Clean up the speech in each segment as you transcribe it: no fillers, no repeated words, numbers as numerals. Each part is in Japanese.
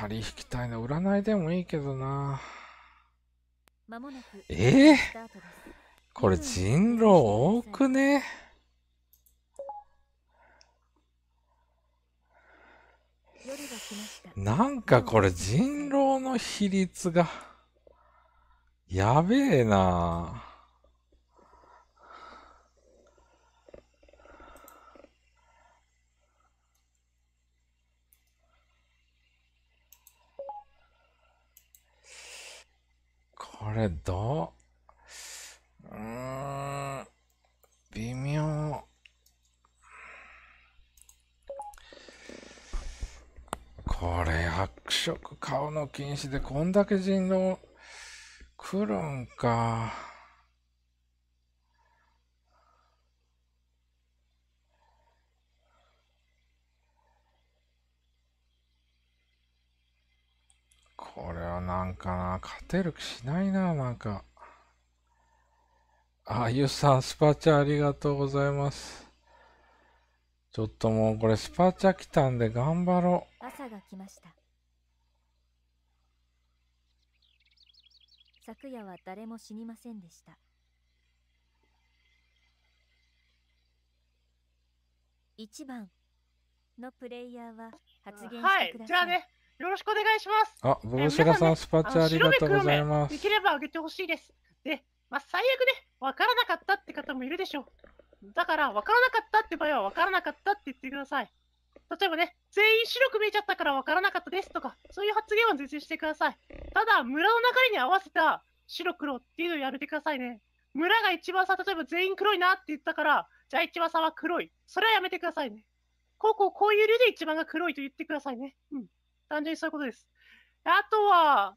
仮引きたいな。占いでもいいけどな。これ人狼多くね。なんかこれ人狼の比率がやべえな。これ微妙。これ白色顔の禁止でこんだけ人狼来るんか。これはなんかな、勝てる気しないな、なんか。あゆさん、スパチャありがとうございます。ちょっともうこれスパチャ来たんで頑張ろう。朝が来ました。昨夜は誰も死にませんでした。1番のプレイヤーは発言してください。はい、じゃあね。よろしくお願いします。あ、ボルシガさん、スパチャありがとうございます。できればあげてほしいです。で、まあ、最悪ね、わからなかったって方もいるでしょう。だから、わからなかったって場合は、わからなかったって言ってください。例えばね、全員白く見えちゃったからわからなかったですとか、そういう発言は絶対してください。ただ、村の流れに合わせた白黒っていうのをやめてくださいね。村が一番さ、例えば全員黒いなって言ったから、じゃあ一番さは黒い。それはやめてくださいね。こういう理由で一番が黒いと言ってくださいね。うん。単純にそういうことです。あとは、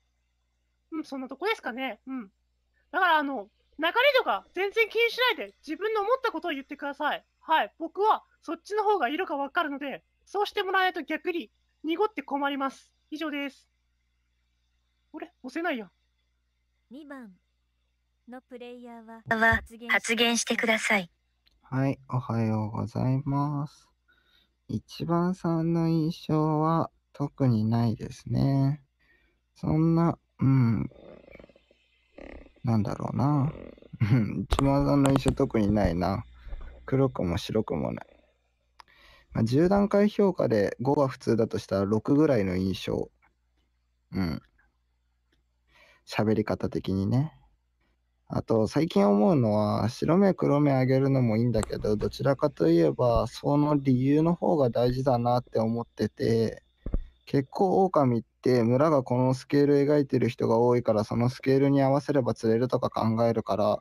そんなとこですかね。だから、流れとか全然気にしないで、自分の思ったことを言ってください。はい。僕はそっちの方が色がわかるので、そうしてもらえないと逆に濁って困ります。以上です。あれ？押せないや。2番のプレイヤーは発言してください。はい。おはようございます。1番さんの印象は、特にないですね。そんな、なんだろうな。一番さんの印象特にないな。黒くも白くもない。まあ、10段階評価で5が普通だとしたら6ぐらいの印象。喋り方的にね。あと、最近思うのは、白目黒目あげるのもいいんだけど、どちらかといえば、その理由の方が大事だなって思ってて、結構オオカミって村がこのスケール描いてる人が多いから、そのスケールに合わせれば釣れるとか考えるから、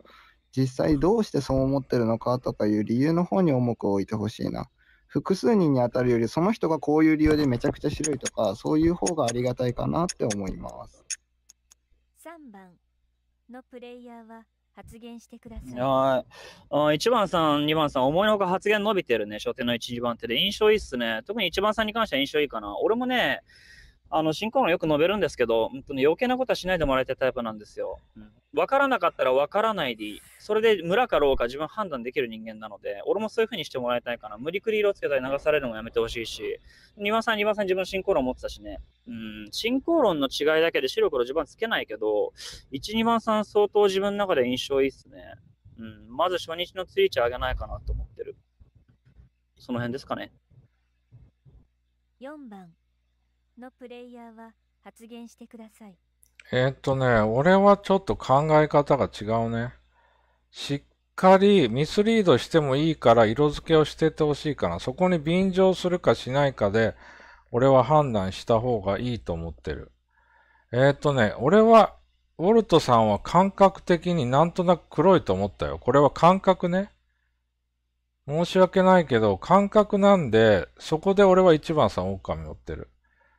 実際どうしてそう思ってるのかとかいう理由の方に重く置いてほしいな。複数人に当たるより、その人がこういう理由でめちゃくちゃ白いとか、そういう方がありがたいかなって思います。3番のプレイヤーは発言してください。1番さん、2番さん、思いのほか発言伸びてるね、初手の1、2番手で。印象いいっすね。特に1番さんに関しては印象いいかな。俺もね、進行論よく述べるんですけど、本当に余計なことはしないでもらいたいタイプなんですよ。分からなかったら分からないでいい。それで村かろうか自分判断できる人間なので、俺もそういう風にしてもらいたいかな。無理くり色つけたり流されるのもやめてほしいし、2番さん自分の進行論持ってたしね。進行論の違いだけで白黒自分つけないけど、1、2番さん相当自分の中で印象いいっすね。まず初日のツイーチ上げないかなと思ってる。その辺ですかね。4番。のプレイヤーは発言してください。俺はちょっと考え方が違うね。しっかりミスリードしてもいいから色付けをしてってほしいかな。そこに便乗するかしないかで、俺は判断した方がいいと思ってる。俺は、ウォルトさんは感覚的になんとなく黒いと思ったよ。これは感覚ね。申し訳ないけど、感覚なんで、そこで俺は1番さん狼持ってる。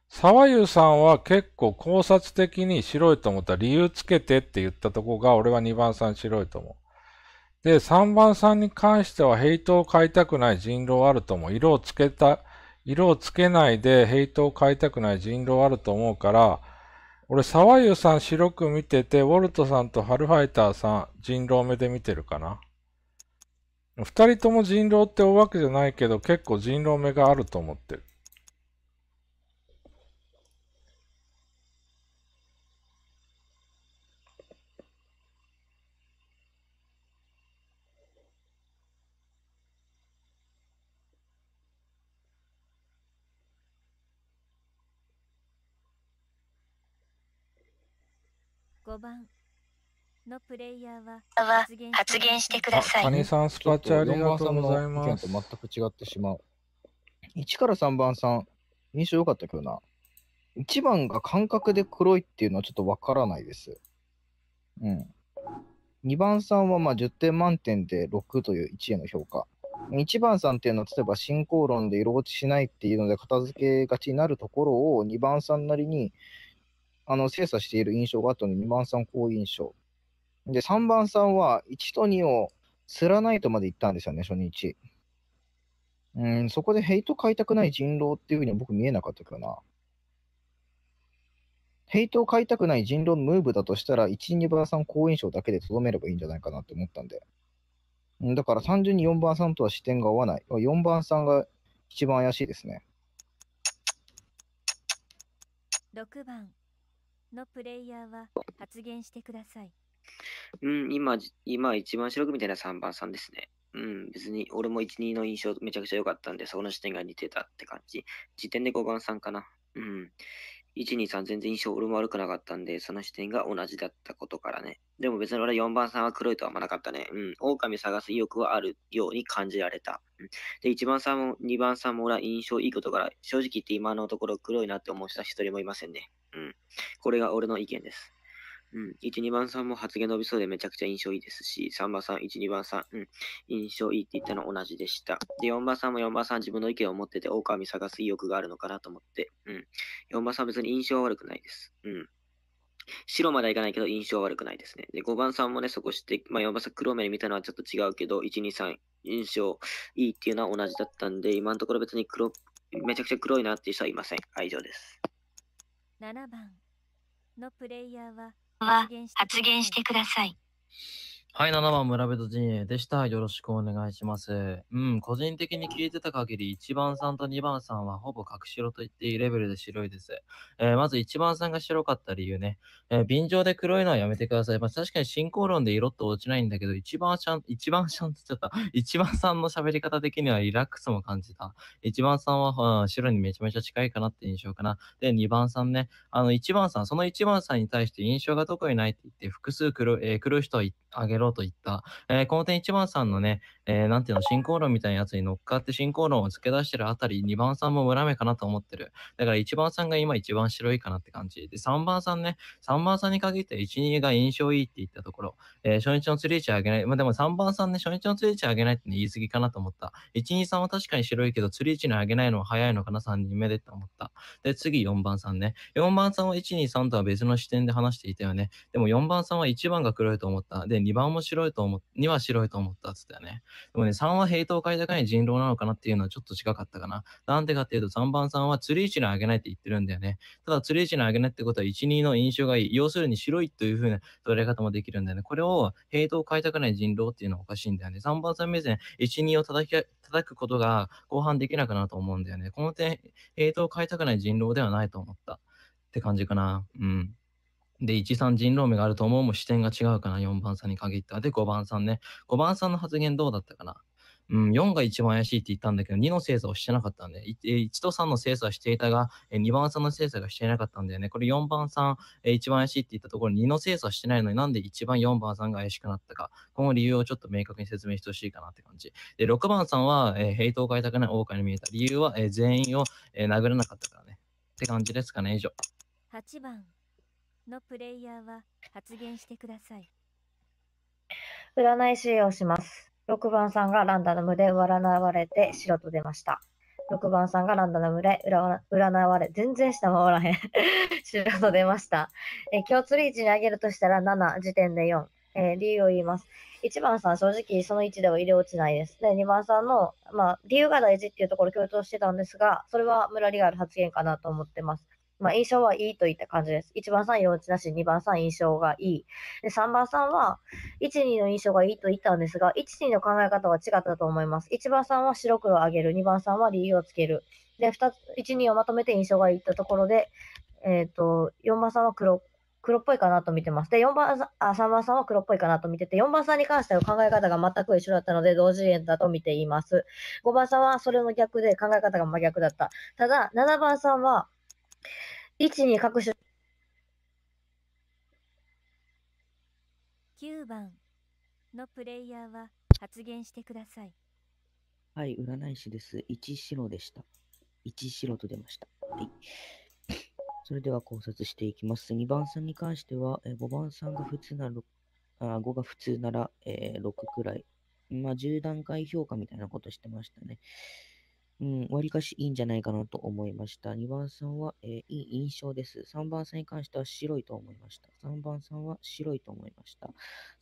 沢優さんは結構考察的に白いと思った。理由つけてって言ったとこが、俺は2番さん白いと思う。で、3番さんに関してはヘイトを買いたくない人狼あると思う。色をつけないでヘイトを買いたくない人狼あると思うから、俺沢優さん白く見てて、ウォルトさんとハルファイターさん人狼目で見てるかな。二人とも人狼って追うわけじゃないけど、結構人狼目があると思ってる。5番のプレイヤーは発言してください。カネさんスパチャありがとうございます。全く違ってしまう。1から3番さん、印象良かったけどな。1番が感覚で黒いっていうのはちょっとわからないです。うん。2番さんはまあ10点満点で6という1への評価。1番さんっていうのは例えば進行論で色落ちしないっていうので片付けがちになるところを2番さんなりに精査している印象があったので2番さん好印象。で3番さんは1と2をすらないとまで言ったんですよね、初日。そこでヘイト買いたくない人狼っていうふうには僕見えなかったけどな。ヘイトを買いたくない人狼のムーブだとしたら、1、2番さん好印象だけでとどめればいいんじゃないかなって思ったんで。だから単純に4番さんとは視点が合わない。4番さんが一番怪しいですね。6番のプレイヤーは発言してください。今一番白くみたいな3番さんですね。別に俺も1、2の印象めちゃくちゃ良かったんで、そこの視点が似てたって感じ。時点で5番さんかな。1、2、3全然印象俺も悪くなかったんで、その視点が同じだったことからね。でも別に俺4番さんは黒いとは思わなかったね。狼探す意欲はあるように感じられた。で、1番さんも2番さんも俺は印象いいことから、正直言って今のところ黒いなって思った一人もいませんね。これが俺の意見です。1、2番さんも発言伸びそうでめちゃくちゃ印象いいですし、3番さん、1、2番さん、印象いいって言ったの同じでした。で、4番さんも4番さん自分の意見を持ってて、狼探す意欲があるのかなと思って、4番さん別に印象は悪くないです。白まではいかないけど印象は悪くないですね。で、5番さんもね、そこして、4番さん黒目で見たのはちょっと違うけど、1、2、3、印象いいっていうのは同じだったんで、今のところ別にめちゃくちゃ黒いなっていう人はいません。以上です。7番のプレイヤーは、発言してください。はい、7番村人陣営でした。よろしくお願いします。個人的に聞いてた限り、1番さんと2番さんはほぼ格白と言っていいレベルで白いです。まず1番さんが白かった理由ね。便乗で黒いのはやめてください。確かに進行論で色って落ちないんだけど、1番さんの喋り方的にはリラックスも感じた。1番さんは白にめちゃめちゃ近いかなって印象かな。で、2番さんね。その1番さんに対して印象が特にないって言って、複数黒い人はあげろと言った。この点1番さんのね、なんていうの、進行論みたいなやつに乗っかって進行論を付け出してるあたり、2番さんも村目かなと思ってる。だから1番さんが今一番白いかなって感じ。で、3番さんね、3番さんに限って1、2が印象いいって言ったところ、初日の釣り位置上げない。でも3番さんね、初日の釣り位置上げないって、言い過ぎかなと思った。1、2、3は確かに白いけど、釣り位置に上げないのは早いのかな、3人目でって思った。で、次4番さんね。4番さんは1、2、3とは別の視点で話していたよね。でも4番さんは1番が黒いと思った。で、2番も白いと思っ2は白いと思ったっつったよね。でもね、3はヘイトを買いたくない人狼なのかなっていうのはちょっと近かったかな。なんでかっていうと、3番さんは釣り位置に上げないって言ってるんだよね。ただ釣り位置に上げないってことは1、2の印象がいい。要するに白いというふうな捉え方もできるんだよね。これをヘイトを買いたくない人狼っていうのはおかしいんだよね。3番さん目線、1、2を叩くことが後半できなくなると思うんだよね。この点、ヘイトを買いたくない人狼ではないと思った。って感じかな。で、1、3人狼目があると思うも視点が違うかな、4番さんに限った。で、5番さんね。5番さんの発言どうだったかな。4が一番怪しいって言ったんだけど、2の精査をしてなかったんで、1と3の精査はしていたが、2番さんの精査がしていなかったんだよね。これ4番さん、一番怪しいって言ったところ、2の精査してないのになんで一番4番さんが怪しくなったか。この理由をちょっと明確に説明してほしいかなって感じ。で、6番さんは、ヘイトを変えたくない狼に見えた。理由は、全員を、殴らなかったからね。って感じですかね、以上。8番。のプレイヤーは発言してください。占い師をします。6番さんがランダムで占われて白と出ました。6番さんがランダムで占われ、全然下回らへん。白と出ました。今日釣り位置に上げるとしたら7時点で4。理由を言います。1番さん、正直その位置では入れ落ちないです。で、2番さんの、理由が大事っていうところを強調してたんですが、それはムラリがある発言かなと思ってます。印象はいいといった感じです。1番さん、色落ちなし、2番さん、印象がいい。で、3番さんは、1、2の印象がいいと言ったんですが、1、2の考え方は違ったと思います。1番さんは白黒を上げる、2番さんは理由をつける。で、1、2をまとめて印象がいいというところで、4番さんは黒っぽいかなと見てます。で、3番さんは黒っぽいかなと見てて、4番さんに関しては考え方が全く一緒だったので、同時円だと見ています。5番さんはそれの逆で、考え方が真逆だった。ただ、7番さんは、1、2、各種番のプレイヤーは発言してください。はい、占い師です。1白でした。1白と出ました。はい。それでは考察していきます。2番さんに関しては、5番さんが普通なら5が普通なら、6くらい。まあ、10段階評価みたいなことしてましたね。うん、割かしいいんじゃないかなと思いました。2番さんは、いい印象です。3番さんに関しては白いと思いました。3番さんは白いと思いました。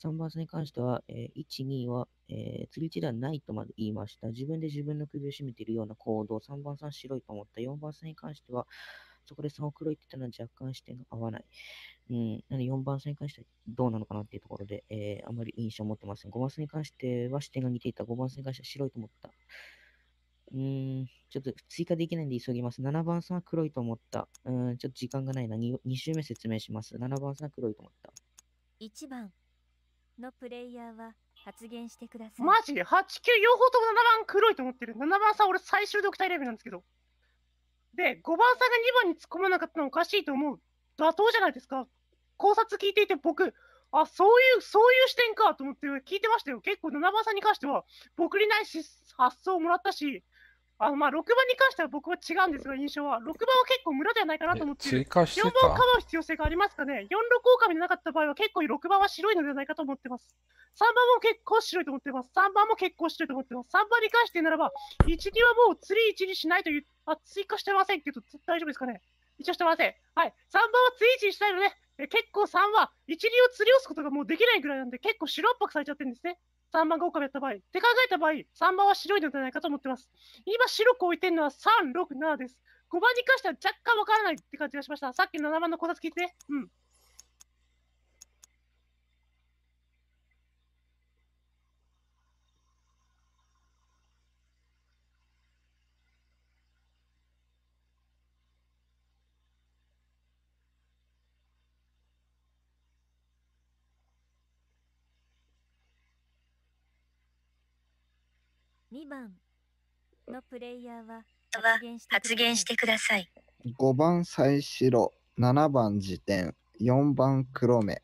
3番さんに関しては、1、2は、釣り地ではないとまで言いました。自分で自分の首を絞めているような行動。3番さん白いと思った。4番さんに関しては、そこで3を黒いって言ったのは若干視点が合わない。うん、なので4番さんに関してはどうなのかなっていうところで、あまり印象を持ってません。5番さんに関しては視点が似ていた。5番さんに関しては白いと思った。ちょっと追加できないんで急ぎます。7番さんは黒いと思った。ちょっと時間がないな。2周目説明します。7番さんは黒いと思った。1番のプレイヤーは発言してください。マジで ?8、9、両方とも7番黒いと思ってる。7番さん、俺最終読体レベルなんですけど。で、5番さんが2番に突っ込まなかったのはおかしいと思う。妥当じゃないですか。考察聞いていて僕、あ、そういう視点かと思って聞いてましたよ。結構7番さんに関しては、僕にない発想をもらったし、まあ、6番に関しては僕は違うんですが、印象は。6番は結構ムラではないかなと思っている。4番をかばう必要性がありますかね。46狼でなかった場合は結構6番は白いのではないかと思ってます。3番も結構白いと思ってます。3番も結構白いと思ってます。3番に関してならば、1、2はもう釣り1にしないという、あ、追加してませんけど、大丈夫ですかね。一応してません。はい。3番は釣り1にしたいので、結構3は1、2を釣り寄すことがもうできないぐらいなんで、結構白っぽくされちゃってるんですね。3番が狼やった場合。って考えた場合、3番は白いのではないかと思ってます。今白く置いてるのは3、6、7です。5番に関しては若干わからないって感じがしました。さっきの7番の考察聞いてね。うん。2番のプレイヤーは発言してください。5番最白、7番時点、4番黒目。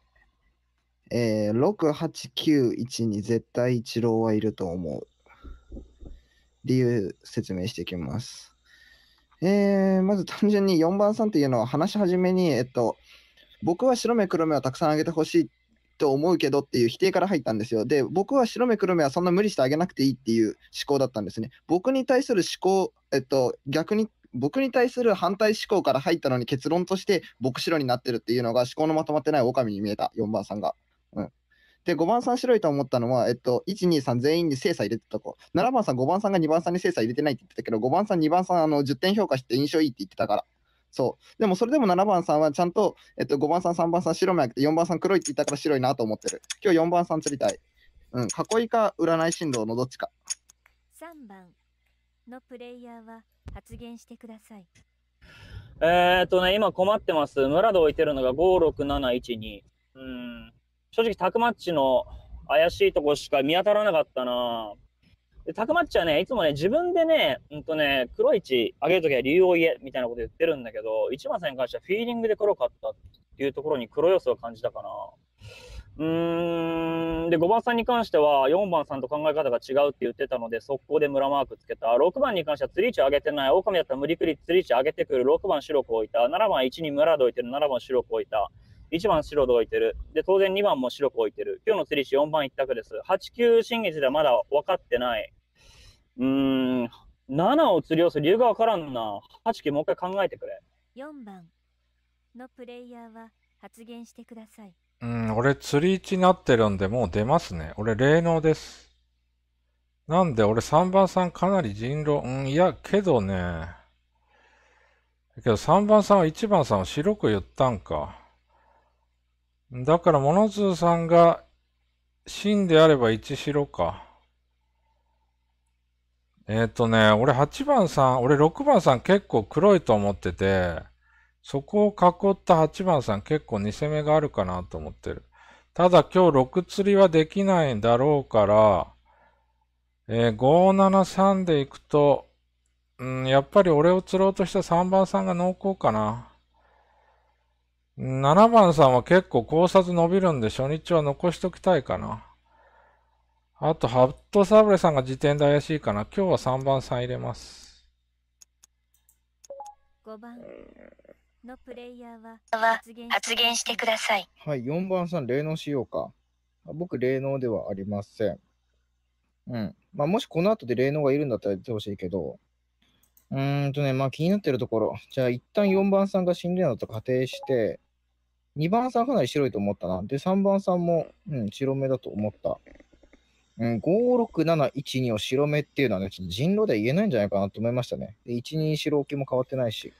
6、8、9、1に絶対一郎はいると思う。理由説明していきます。まず単純に4番さんっていうのは話し始めに、僕は白目黒目はたくさんあげてほしいと思うけどっていう否定から入ったんですよ。で、僕は白目黒目はそんな無理してあげなくていいっていう思考だったんですね。僕に対する思考、逆に僕に対する反対思考から入ったのに結論として僕白になってるっていうのが思考のまとまってない狼に見えた、4番さんが。うん。で、5番さん白いと思ったのは、1、2、3全員に精査入れてた子。7番さん、5番さんが2番さんに精査入れてないって言ってたけど、5番さん、2番さん10点評価して印象いいって言ってたから。そう。でもそれでも7番さんはちゃんと、5番さん、3番さん白目あげて4番さん黒いって言ったから白いなと思ってる。今日4番さん釣りたい。うん、囲いか占い振動のどっちか。3番のプレイヤーは発言してください。今困ってます。村で置いてるのが5、6、7、1、2。正直タクマッチの怪しいとこしか見当たらなかったな。タクマッチはね、いつもね、自分でね、黒い1上げるときは理由を言えみたいなこと言ってるんだけど、1番さんに関してはフィーリングで黒かったっていうところに黒要素を感じたかな。で、5番さんに関しては4番さんと考え方が違うって言ってたので、速攻で村マークつけた。6番に関しては釣り位置上げてない。狼だったら無理くり釣り位置上げてくる。6番白く置いた。7番1に村で置いてる。7番白く置いた。1番白で置いてる。で、当然2番も白く置いてる。今日の釣り位置4番一択です。8、9新月ではまだ分かってない。7を釣り寄せ理由が分からんな。8、9もう一回考えてくれ。4番のプレイヤーは発言してください。俺釣り位置になってるんで、もう出ますね。俺霊能です。なんで俺3番さんかなり人狼、いや、けどね。けど3番さんは1番さんを白く言ったんか。だからモノズーさんが真であれば1白か。俺8番さん、俺6番さん結構黒いと思ってて、そこを囲った8番さん結構2攻めがあるかなと思ってる。ただ今日6釣りはできないんだろうから、573でいくと、やっぱり俺を釣ろうとした3番さんが濃厚かな。7番さんは結構考察伸びるんで、初日は残しときたいかな。あと、ハットサブレさんが時点で怪しいかな。今日は3番さん入れます。5番のプレイヤーは発言してください。はい、4番さん、霊能しようか。僕、霊能ではありません。うん。まあ、もしこの後で霊能がいるんだったら出てほしいけど、まあ気になってるところ。じゃあ、一旦4番さんが死んでるのと仮定して、2番さんかなり白いと思ったな。で、3番さんも、白目だと思った。56712を白目っていうのはね、ちょっと人狼では言えないんじゃないかなと思いましたね。で、12白置きも変わってないし。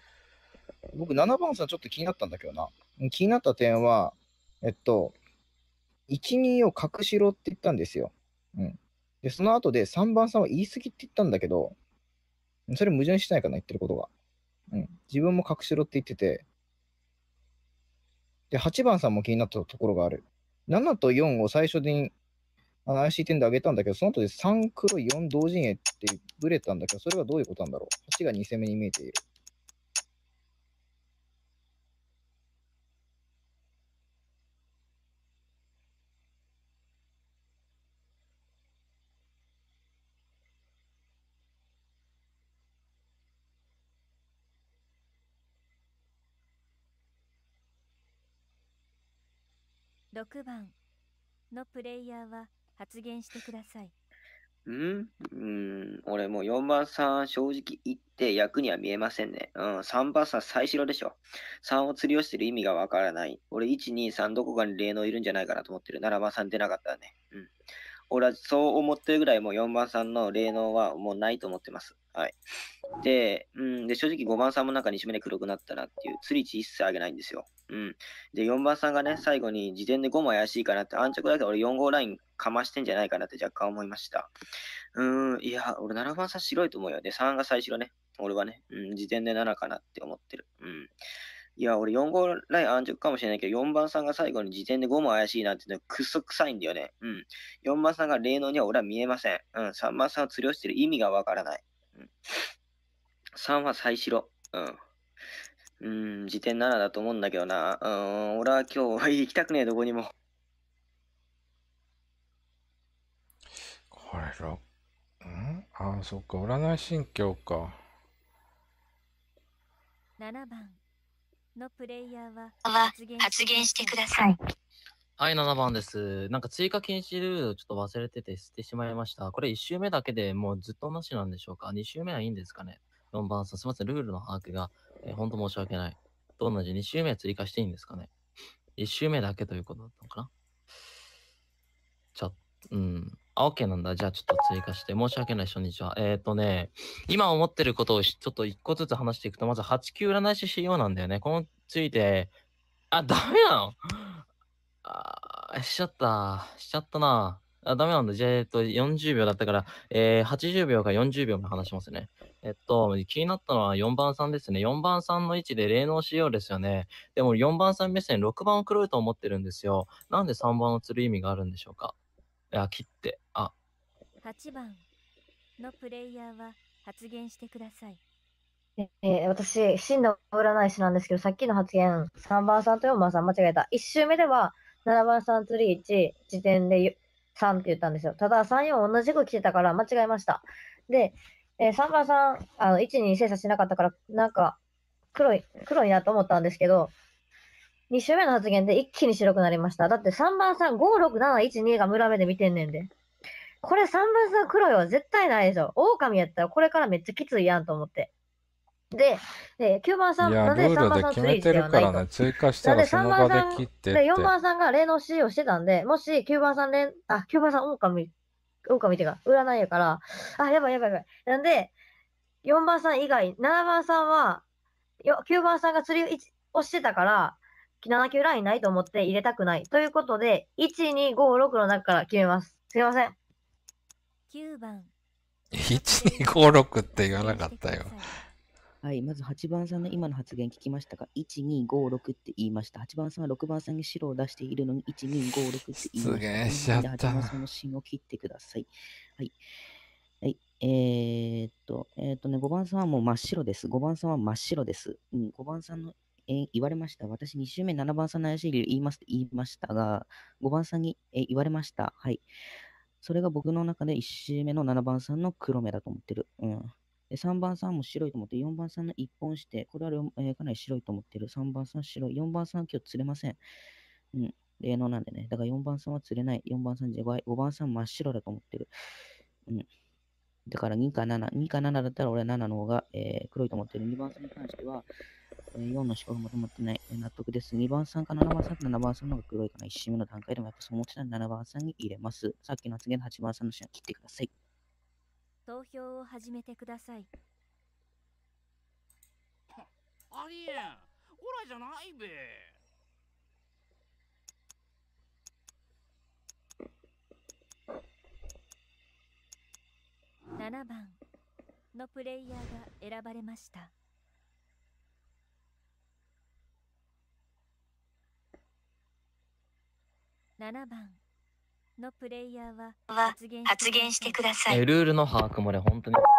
僕、7番さんちょっと気になったんだけどな。気になった点は、12を隠白って言ったんですよ。で、その後で3番さんは言い過ぎって言ったんだけど、それ矛盾してないかな、言ってることが。自分も隠しろって言ってて。で、8番さんも気になったところがある。7と4を最初に怪しい点で上げたんだけど、その後で3黒4同陣営ってブレたんだけど、それはどういうことなんだろう。8が2攻めに見えている。6番のプレイヤーは発言してください。俺もう4番さん正直言って役には見えませんね。3番さん最白でしょ。3を釣り寄してる意味がわからない。俺1、2、3どこかに霊能いるんじゃないかなと思ってる。7番さん出なかったらね。俺はそう思ってるぐらいもう4番さんの霊能はもうないと思ってます。はい。で、で正直5番さんもなんか2周目で黒くなったなっていう、釣り値一切上げないんですよ。で、4番さんがね、最後に事前で5も怪しいかなって、安直だけど俺4号ラインかましてんじゃないかなって若干思いました。いや、俺7番さん白いと思うよ。で、3が最白ね。俺はね、事前で7かなって思ってる。いや、俺4号ライン安直かもしれないけど、4番さんが最後に時点で5も怪しいなんてのくっそ臭いんだよね。4番さんが霊能には俺は見えません。3番さんを釣りをしてる意味がわからない。3は最白。時点7だと思うんだけどな。俺は今日行きたくねえ、どこにも。これ6。ああ、そっか、占い神経か。7番。のプレイヤーは発言してください。はい、7番です。なんか追加禁止ルールをちょっと忘れてて捨ててしまいました。これ1周目だけでもうずっとなしなんでしょうか？ 2 周目はいいんですかね？ 4 番さん、すみません、ルールの把握が、本当申し訳ない。と同じ2周目追加していいんですかね？ 1 周目だけということだったのかな？ちょっと、OK なんだ。じゃあちょっと追加して、申し訳ない初日は。今思ってることをちょっと1個ずつ話していくと、まず8級占い師仕様なんだよね。このついて、あ、ダメなの？あ、しちゃったな。あ、ダメなんだ。じゃあ、40秒だったから、80秒から40秒も話しますね。気になったのは4番さんですね。4番さんの位置で霊能仕様ですよね。でも4番さん目線6番を黒いと思ってるんですよ。なんで3番を釣る意味があるんでしょうか？切って、8番のプレイヤーは発言してください。私、真の占い師なんですけど、さっきの発言、3番さんと4番さん間違えた。1周目では、7番さん釣り1、時点で3って言ったんですよ。ただ、3、4同じく来てたから間違えました。で、3番さん、1、2精査しなかったから、なんか、黒いなと思ったんですけど、2周目の発言で一気に白くなりました。だって3番さん、5、6、7、1、2が村目で見てんねんで。これ3番さん黒いは絶対ないでしょ。狼やったらこれからめっちゃきついやんと思って。で、9番さん、なぜ3番さん釣りしてはないと。なんで3番さん、4番さんが霊能使用してたんで、もし9番さん狼っていうか、占いやから、やばい。なんで、4番さん以外、7番さんは、9番さんが釣りをしてたから、7級ラインないと思って入れたくない。ということで、1、2、5、6の中から決めます。すいません。9番。1、2、5、6って言わなかったよ。はい、まず8番さんの今の発言聞きましたが、1、2、5、6って言いました。8番さんは6番さんに白を出しているのに、1、2、5、6って言いました。すげえしちゃった。8番さんの芯を切ってください。はい。はい。5番さんはもう真っ白です。5番さんは真っ白です。5番さんの言われました。私2周目7番さんの怪しい理由言いましたが、5番さんに言われました。はい。それが僕の中で1周目の7番さんの黒目だと思ってる。うん。3番さんも白いと思って、4番さんの一本して、これは、かなり白いと思ってる。3番さん白い。4番さんは今日釣れません。うん。霊能なんでね。だから4番さんは釣れない。4番さんじゃ5番さん真っ白だと思ってる。うん。だから2か7。2か7だったら俺は7の方が、黒いと思ってる。2番さんに関しては、4の四角も止まってない。納得です。2番さんか7番さんか7番さんの方が黒いかな。1周目の段階でもやっぱそう思ってたら7番さんに入れます。さっきの発言で8番さんのシーン切ってください。投票を始めてください。ありえん。オラじゃないべ。7番のプレイヤーが選ばれました。7番のプレイヤーは発言してください。ルールの把握もね、本当にすいま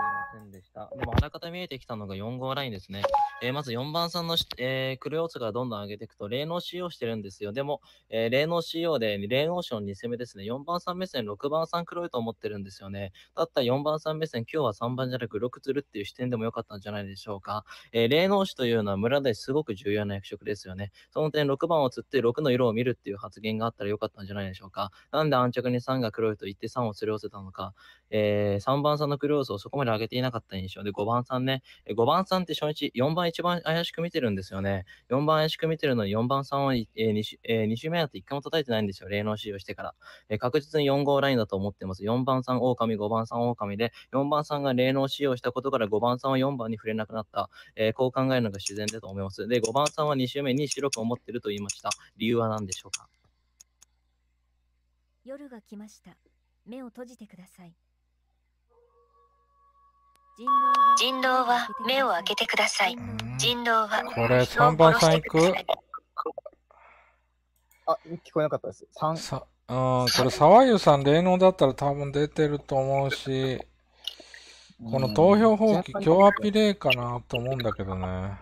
せんでした。でもあらかた見えてきたのが4号ラインですね。まず4番さんの、黒四つからどんどん上げていくと、霊能使用してるんですよ。でも、霊能使用で霊能使用の2攻めですね。4番さん目線、6番さん黒いと思ってるんですよね。だったら4番さん目線、今日は3番じゃなく6つるっていう視点でもよかったんじゃないでしょうか。霊能使というのは村ですごく重要な役職ですよね。その点、6番を釣って6の色を見るっていう発言があったらよかったんじゃないでしょうか。なんで安直に3が黒いと言って3を釣り寄せたのか。3番さんの黒要素をそこまで上げていなかった印象で、5番さんね。5番さんって初日、4番一番怪しく見てるんですよね。4番怪しく見てるのに4番さんを2周目だって1回も叩いてないんですよ。霊能使用してから。確実に4号ラインだと思ってます。4番さん狼、5番さん狼で、4番さんが霊能使用したことから5番さんは4番に触れなくなった。こう考えるのが自然だと思います。で、5番さんは2周目に白く思ってると言いました。理由は何でしょうか。夜が来ました。目を閉じてください。人狼は目を開けてください。人狼はこれ3番さん行く？あ、聞こえなかったです。3。これ沢湯さん霊能だったら多分出てると思うし、この投票放棄今日アピ例かなと思うんだけどね。なん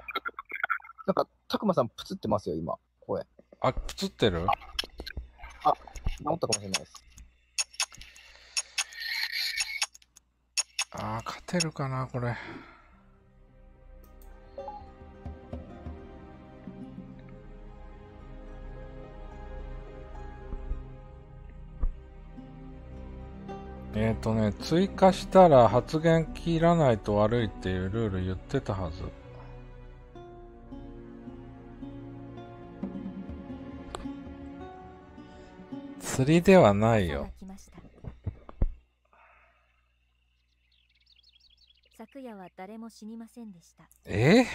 かたくまさんプツってますよ今声。あ、プツってる？あ、治ったかもしれないです。ああ、勝てるかなこれ。追加したら発言切らないと悪いっていうルール言ってたはず。釣りではないよ。昨夜は誰も死にませんでした。3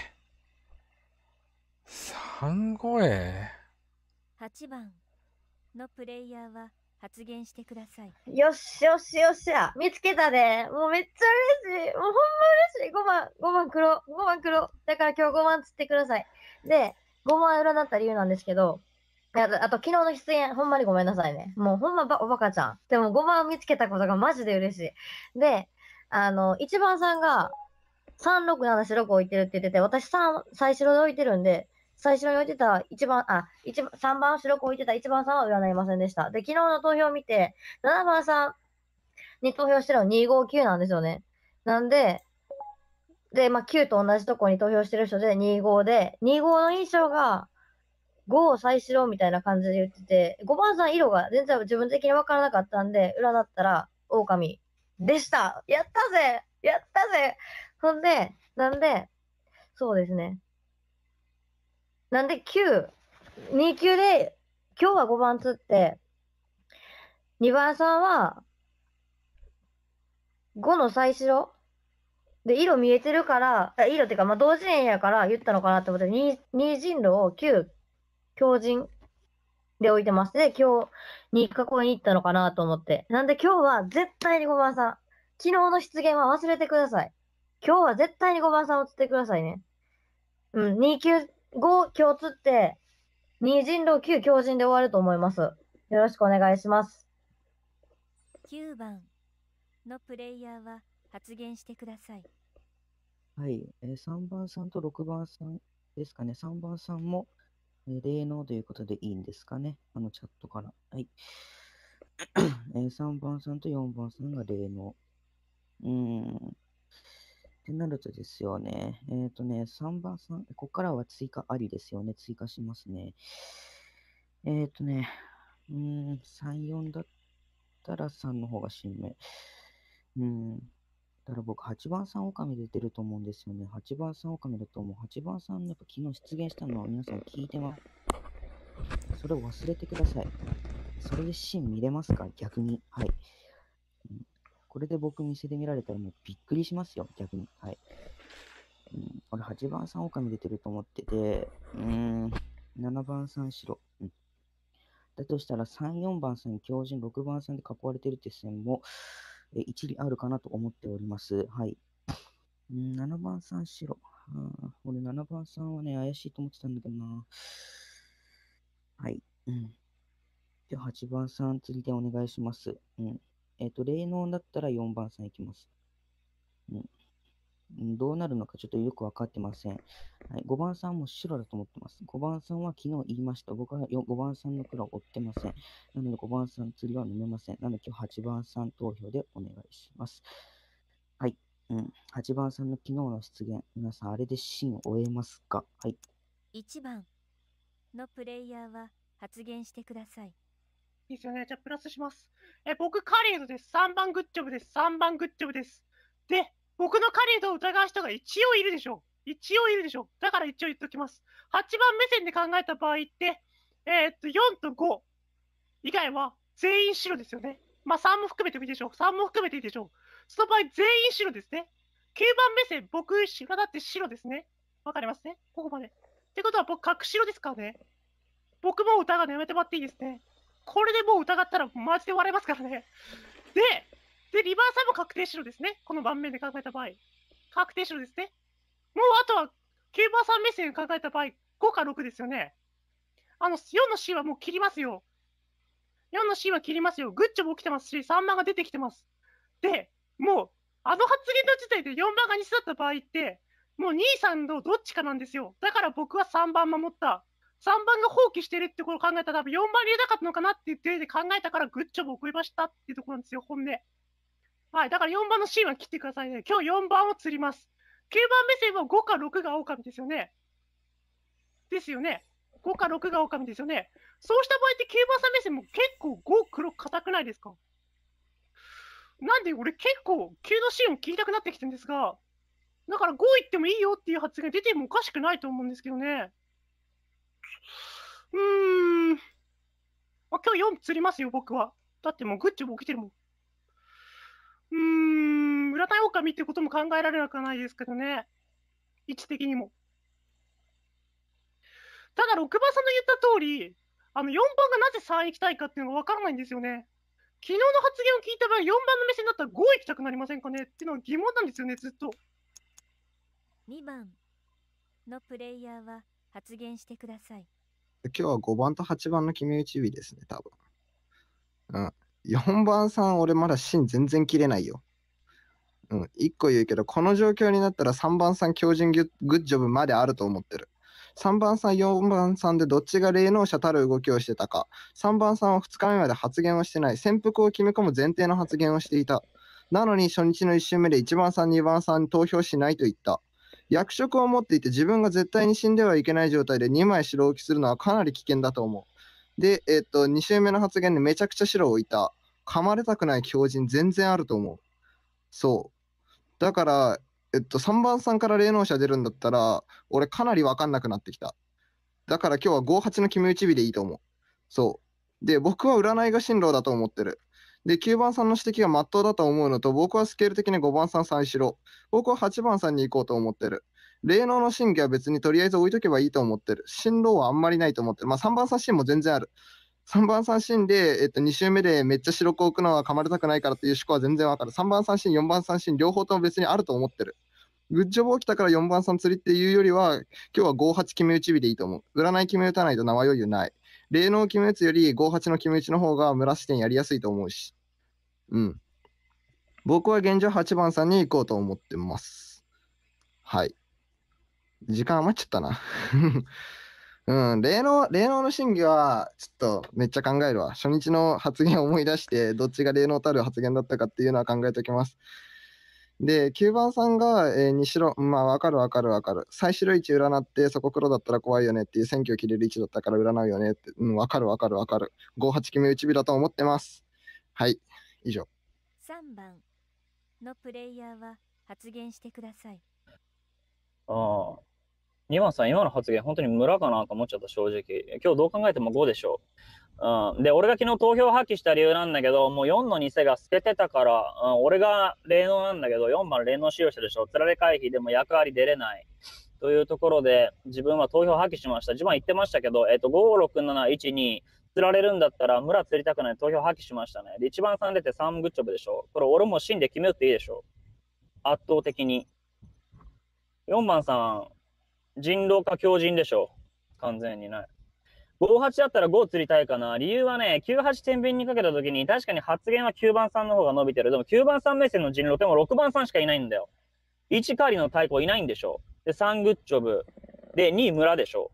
号8番のプレイヤーは発言してください。よしよしよっしゃ、見つけたね。もうめっちゃ嬉しい。もうほんま嬉しい。5番黒。だから今日5番釣ってください。で、5番裏だった理由なんですけど、あと昨日の出演、ほんまにごめんなさいね。もうほんまおバカちゃん。でも5番を見つけたことがマジで嬉しい。で、1番さんが3676置いてるって言ってて、私3、最初に置いてるんで、最初に置いてた3番を白く置いてた1番さんは占いませんでした。で、昨日の投票を見て、7番さんに投票してるの259なんですよね。なんで、まあ、9と同じとこに投票してる人で25で、25の印象が5を最白みたいな感じで言ってて、5番さん色が全然自分的に分からなかったんで、裏だったら狼。でした。やったぜ。ほんで、なんで、そうですね。なんで2級で、今日は5番釣って、2番さんは、5の最白で、色見えてるから、色っていうか、まあ、同時円やから言ったのかなって思って、2人狼を9、強人で置いてます。で、今日、日課公園に行ったのかなと思って。なんで今日は絶対に5番さん。昨日の出現は忘れてください。今日は絶対に5番さんを釣ってくださいね。うん、295今日釣って、2人狼9強人で終わると思います。よろしくお願いします。9番のプレイヤーは発言してください。はい、3番さんと6番さんですかね。3番さんも、霊能ということでいいんですかね。チャットから。はい。3番さんと4番さんが霊能。ってなるとですよね。3番さん、ここからは追加ありですよね。追加しますね。3、4だったら3の方が神明。だから僕、8番さん狼出てると思うんですよね。8番さん狼だと思う。8番さん、やっぱ昨日出現したのは皆さん聞いてます。それを忘れてください。それでシーン見れますか？逆に。はい。これで僕、店で見られたらもうびっくりしますよ。逆に。はい。俺、8番さん狼出てると思ってて、7番さん白。だとしたら、3、4番さん狂人、6番さんで囲われてるって線も、一理あるかなと思っております。はい。7番さん白。俺7番さんはね、怪しいと思ってたんだけどな。はい。で、8番さん、釣りでお願いします。霊能だったら4番さんいきます。どうなるのかちょっとよくわかってません。はい。5番さんも白だと思ってます。5番さんは昨日言いました。僕は5番さんの蔵を追ってません。なので5番さん釣りは飲めません。なので今日8番さん投票でお願いします。はい。8番さんの昨日の出現。皆さんあれでシーンを終えますか？はい。1番のプレイヤーは発言してください。いいですよね。じゃあプラスします。僕カリードです。3番グッジョブです。3番グッジョブです。で、僕のカリードを疑う人が一応いるでしょ。一応いるでしょ。だから一応言っておきます。8番目線で考えた場合って、4と5以外は全員白ですよね。まあ3も含めてもいいでしょう。3も含めていいでしょう。その場合全員白ですね。9番目線、僕、白だって白ですね。わかりますね。ここまで。ってことは僕、隠白ですからね。僕も疑うのやめてもらっていいですね。これでもう疑ったらマジで割れますからね。で、リバーさんも確定白ですね。この盤面で考えた場合。確定白ですね。もうあとは、9番さん目線で考えた場合、5か6ですよね。4の C はもう切りますよ。4の C は切りますよ。グッチョも起きてますし、3番が出てきてます。で、もう、発言の時点で4番が西だった場合って、もう2、3のどっちかなんですよ。だから僕は3番守った。3番が放棄してるってことを考えたら、多分4番入れなかったのかなっていう手で考えたから、グッチョも送りましたっていうところなんですよ、本音。はい。だから4番のシーンは切ってくださいね。今日4番を釣ります。9番目線は5か6が狼ですよね。ですよね。5か6が狼ですよね。そうした場合って9番さん目線も結構5黒硬くないですか？なんで俺結構9のシーンを切りたくなってきてるんですが、だから5いってもいいよっていう発言出てもおかしくないと思うんですけどね。今日4釣りますよ、僕は。だってもうグッチョも起きてるもん。占い狼ってことも考えられなくはないですけどね。位置的にも。ただ、6番さんの言った通り、4番がなぜ3行きたいかっていうのが分からないんですよね。昨日の発言を聞いた場合、4番の目線だったら5行きたくなりませんかねっていうのは疑問なんですよね、ずっと。2番のプレイヤーは発言してください。今日は5番と8番の決め打ち指ですね、多分。4番さん、俺まだ芯全然切れないよ。1個言うけど、この状況になったら3番さん、強靭グッジョブまであると思ってる。3番さん、4番さんでどっちが霊能者たる動きをしてたか。3番さんは2日目まで発言はしてない。潜伏を決め込む前提の発言をしていた。なのに初日の1周目で1番さん、2番さんに投票しないと言った。役職を持っていて自分が絶対に死んではいけない状態で2枚白置きするのはかなり危険だと思う。で、2周目の発言でめちゃくちゃ白を置いた。噛まれたくない狂人全然あると思う。そう。だから、3番さんから霊能者出るんだったら、俺かなり分かんなくなってきた。だから今日は5、8の決め打ち日でいいと思う。そう。で、僕は占いが進路だと思ってる。で、9番さんの指摘が真っ当だと思うのと、僕はスケール的に5番さん最白。僕は8番さんに行こうと思ってる。霊能の真偽は別にとりあえず置いとけばいいと思ってる。進路はあんまりないと思ってる。まあ3番さんシーンも全然ある。3番さんシーンで、2周目でめっちゃ白く置くのは噛まれたくないからっていう思考は全然わかる。3番さんシーン、4番さんシーン両方とも別にあると思ってる。グッジョブ起きたから4番さん釣りっていうよりは、今日は5、8決め打ち日でいいと思う。占い決め打たないと名は余裕ない。霊能決め打つより5、8の決め打ちの方が村視点やりやすいと思うし。僕は現状8番さんに行こうと思ってます。はい。時間余っちゃったな。うん、霊能の真偽は、ちょっとめっちゃ考えるわ。初日の発言を思い出して、どっちが霊能たる発言だったかっていうのは考えておきます。で、9番さんが、西白、まあ、わかる。最白い位置占って、そこ黒だったら怖いよねっていう選挙を切れる位置だったから占うよねって、うん、わかる。58決め打ち日だと思ってます。はい、以上。3番のプレイヤーは発言してください。ああ。2番さん、今の発言、本当に村かなと思っちゃった、正直。今日どう考えても5でしょう。うん。で、俺が昨日投票破棄した理由なんだけど、もう4の偽が透けてたから、うん、俺が霊能なんだけど、4番霊能使用したでしょ。つられ回避でも役割出れない。というところで、自分は投票破棄しました。自分言ってましたけど、5、6、7、1、2、釣られるんだったら、村釣りたくない。投票破棄しましたね。で、1番さん出て3グッジョブでしょ。これ、俺も死んで決め打っていいでしょ。圧倒的に。4番さん、人狼か狂人でしょ。完全にない。58だったら5釣りたいかな。理由はね、98天秤にかけた時に、確かに発言は9番さんの方が伸びてる。でも9番さん目線の人狼でも6番さんしかいないんだよ。1狩りの対抗いないんでしょ。で、3グッジョブ。で、2村でしょ。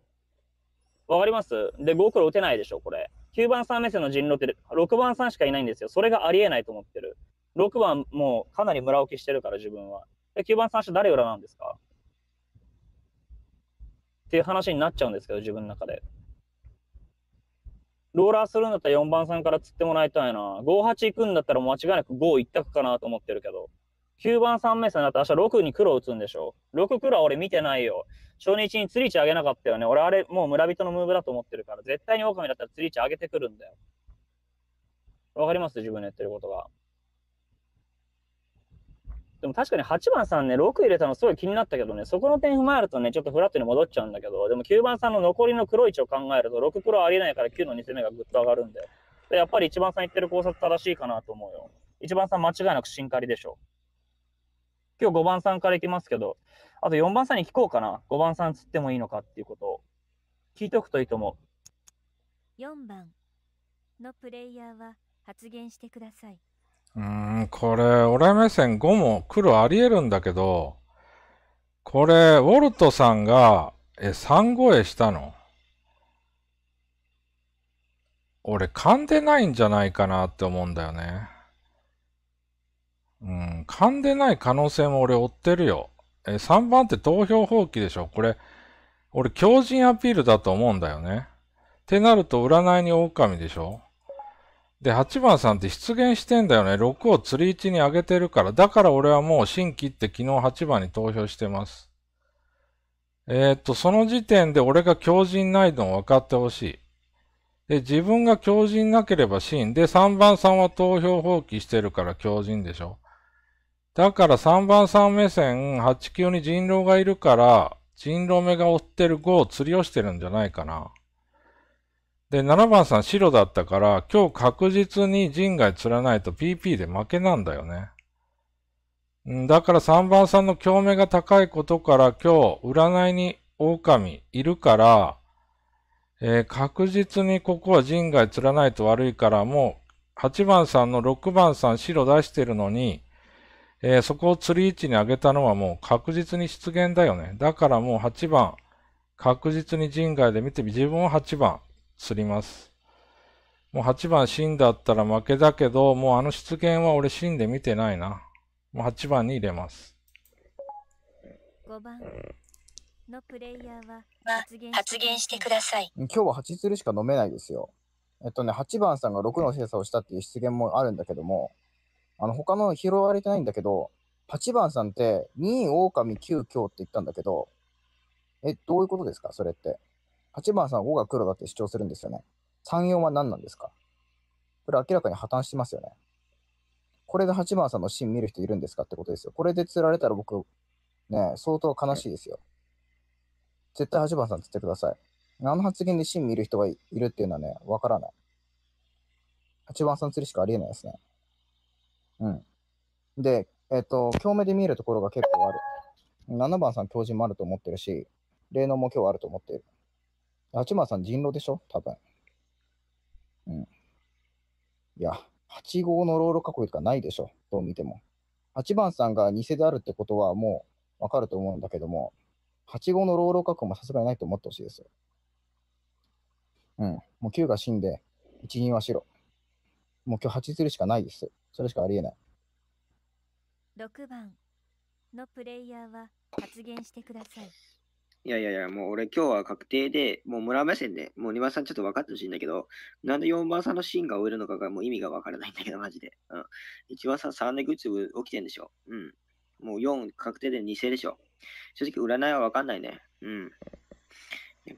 わかります？で、5黒打てないでしょ、これ。9番さん目線の人狼って6番さんしかいないんですよ。それがありえないと思ってる。6番もうかなり村置きしてるから、自分は。で、9番さんして誰占うんですか？っていう話になっちゃうんですけど、自分の中で。ローラーするんだったら4番さんから釣ってもらいたいな。58行くんだったら間違いなく5一択かなと思ってるけど。9番3名線だったら明日6に黒打つんでしょ。6黒は俺見てないよ。初日に釣り値上げなかったよね。俺あれもう村人のムーブだと思ってるから、絶対に狼だったら釣り値上げてくるんだよ。わかります？自分の言ってることが。でも確かに8番さんね、6入れたのすごい気になったけどね、そこの点踏まえるとね、ちょっとフラットに戻っちゃうんだけど、でも9番さんの残りの黒い位置を考えると、6黒ありえないから9の2攻めがぐっと上がるんで。で、やっぱり1番さん言ってる考察正しいかなと思うよ。1番さん間違いなく新狩りでしょ。今日5番さんから行きますけど、あと4番さんに聞こうかな。5番さん釣ってもいいのかっていうことを。聞いておくといいと思う。4番のプレイヤーは発言してください。これ、俺目線5も黒あり得るんだけど、これ、ウォルトさんが、3超えしたの？俺、噛んでないんじゃないかなって思うんだよね。うん、噛んでない可能性も俺追ってるよ。3番って投票放棄でしょ？これ、俺、狂人アピールだと思うんだよね。ってなると、占いに狼でしょ？で、8番さんって出現してんだよね。6を釣り位置に上げてるから。だから俺はもう新規って昨日8番に投票してます。その時点で俺が狂人ないのを分かってほしい。で、自分が狂人なければ真。で、3番さんは投票放棄してるから狂人でしょ。だから3番さん目線、8、9に人狼がいるから、人狼目が追ってる5を釣りをしてるんじゃないかな。で、7番さん白だったから、今日確実に人外釣らないと PP で負けなんだよね。だから3番さんの共鳴が高いことから、今日占いに狼いるから、確実にここは人外釣らないと悪いから、もう8番さんの6番さん白出してるのに、そこを釣り位置に上げたのはもう確実に出現だよね。だからもう8番、確実に人外で見て、自分は8番。釣ります。もう8番死んだったら負けだけど、もうあの出現は俺死んで見てないな。もう8番に入れます。5番のプレイヤーは発言してください。今日は8釣りしか飲めないですよ。8番さんが6の精査をしたっていう出現もあるんだけども、他の拾われてないんだけど、8番さんって2狼9強って言ったんだけど、どういうことですかそれって。8番さんは5が黒だって主張するんですよね。3、4は何なんですか？これ明らかに破綻してますよね。これで8番さんの真見る人いるんですかってことですよ。これで釣られたら僕、ね、相当悲しいですよ。絶対8番さん釣ってください。あの発言で真見る人がいるっていうのはね、わからない。8番さん釣りしかありえないですね。うん。で、強めで見えるところが結構ある。7番さん狂人もあると思ってるし、霊能も今日あると思っている。8番さん人狼でしょ多分。うん。いや、8号のロール囲いとかないでしょどう見ても。8番さんが偽であるってことはもうわかると思うんだけども、8、5の労働確保もさすがにないと思ってほしいですよ。うん。もう9が死んで、1、2は白。もう今日8するしかないです。それしかありえない。6番のプレイヤーは発言してください。いやいやいや、もう俺今日は確定で、もう村目線で、もう2番さんちょっと分かってほしいんだけど、なんで4番さんのシーンが終えるのかがもう意味が分からないんだけど、マジで。うん。1番さん3でグッズ起きてんでしょ。うん。もう4確定で2世でしょ。正直占いは分かんないね。うん。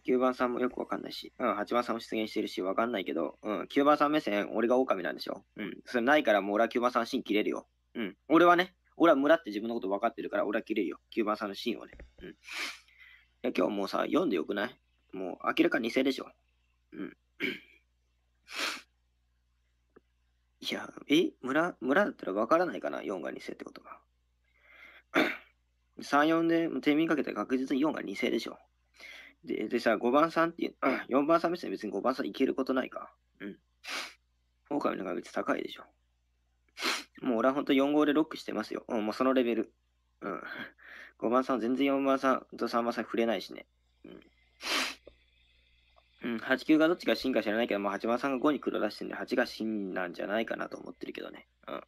9番さんもよく分かんないし、うん、8番さんも出現してるし、分かんないけど、うん、9番さん目線、俺が狼なんでしょ。うん。それないからもう俺は9番さんシーン切れるよ。うん。俺はね、俺は村って自分のこと分かってるから、俺は切れるよ。9番さんのシーンをね。うん。いや今日もうさ、読んでよくない？もう明らかに偽でしょ。うん。いや、村だったら分からないかな、4が偽ってことが。3、4で手見かけて確実に4が偽でしょ。でさ、5番さんっていう、4番さん目線別に5番さんいけることないか。うん。狼の確率高いでしょ。もう俺はほんと4号でロックしてますよ。うん、もうそのレベル。うん。5番さん全然4番さんと3番さん触れないしね。うん。うん、8、9がどっちが真か知らないけど、まあ8番さんが5に黒出してんで、8が真なんじゃないかなと思ってるけどね。うん。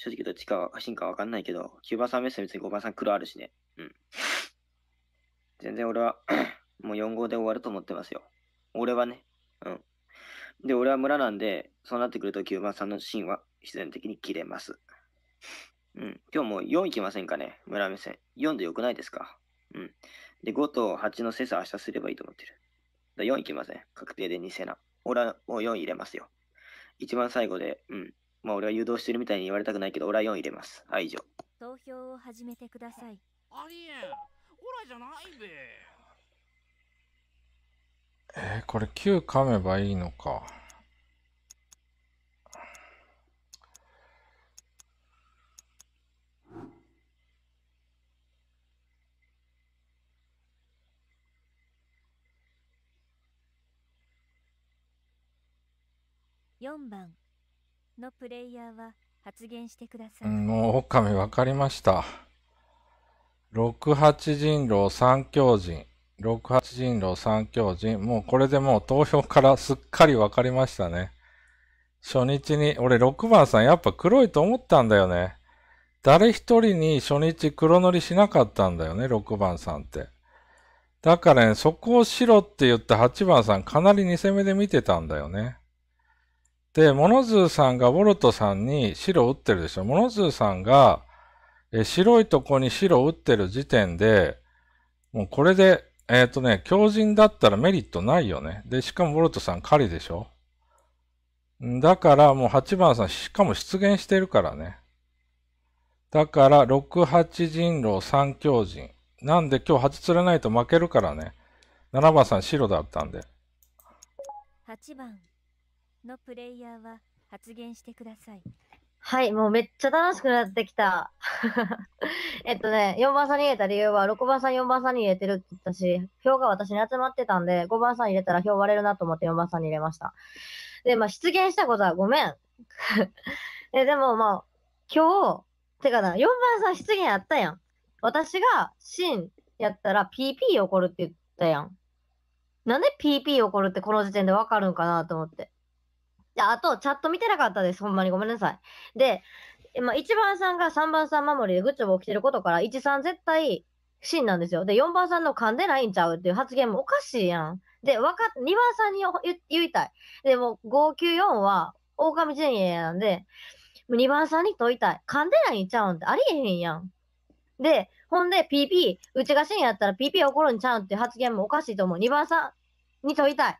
正直どっちか真かわかんないけど、9番さん目線別に5番さん黒あるしね。うん。全然俺は、もう4号で終わると思ってますよ。俺はね。うん。で、俺は村なんで、そうなってくると9番さんの真は必然的に切れます。うん。今日もう4いきませんかね、村目線。4でよくないですか。うん。で、5と8の精査明日すればいいと思ってる。だ4いきません。確定で偽な。俺はもう4入れますよ。一番最後で、うん。まあ俺は誘導してるみたいに言われたくないけど、俺は4入れます。はい、以上。投票を始めてください。ありえん。オラじゃないべ。これ9噛めばいいのか。4番のプレイヤーは発言してください。もう狼分かりました。6八人狼3強人。6八人狼3強人。もうこれでもう投票からすっかり分かりましたね。初日に、俺6番さんやっぱ黒いと思ったんだよね。誰一人に初日黒塗りしなかったんだよね、6番さんって。だからね、そこを白って言って8番さんかなり偽目で見てたんだよね。で、モノズーさんがウォルトさんに白を打ってるでしょ。モノズーさんが白いとこに白を打ってる時点で、もうこれで、強人だったらメリットないよね。で、しかもウォルトさん狩りでしょ。だからもう8番さん、しかも出現してるからね。だから6、8人狼3強人。なんで今日8釣れないと負けるからね。7番さん白だったんで。8番。のプレイヤーは発言してください。はい、もうめっちゃ楽しくなってきた。4番さんに入れた理由は、6番さん、4番さんに入れてるって言ったし、票が私に集まってたんで、5番さん入れたら票割れるなと思って4番さんに入れました。で、まあ、出現したことはごめん。でもまあ、今日、てかな、4番さん出現あったやん。私がシンやったら PP 起こるって言ったやん。なんで PP 起こるってこの時点でわかるんかなと思って。あと、チャット見てなかったです。ほんまにごめんなさい。で、まあ、1番さんが3番さん守りでグッチョブ起きてることから、1、3絶対真なんですよ。で、4番さんの噛んでないんちゃうっていう発言もおかしいやん。で、2番さんに言いたい。で、もう5、9、4は狼陣営なんで、2番さんに問いたい。噛んでないんちゃうんってありえへんやん。で、ほんで PP、うちが真やったら PP 起こるんちゃうんっていう発言もおかしいと思う。2番さんに問いたい。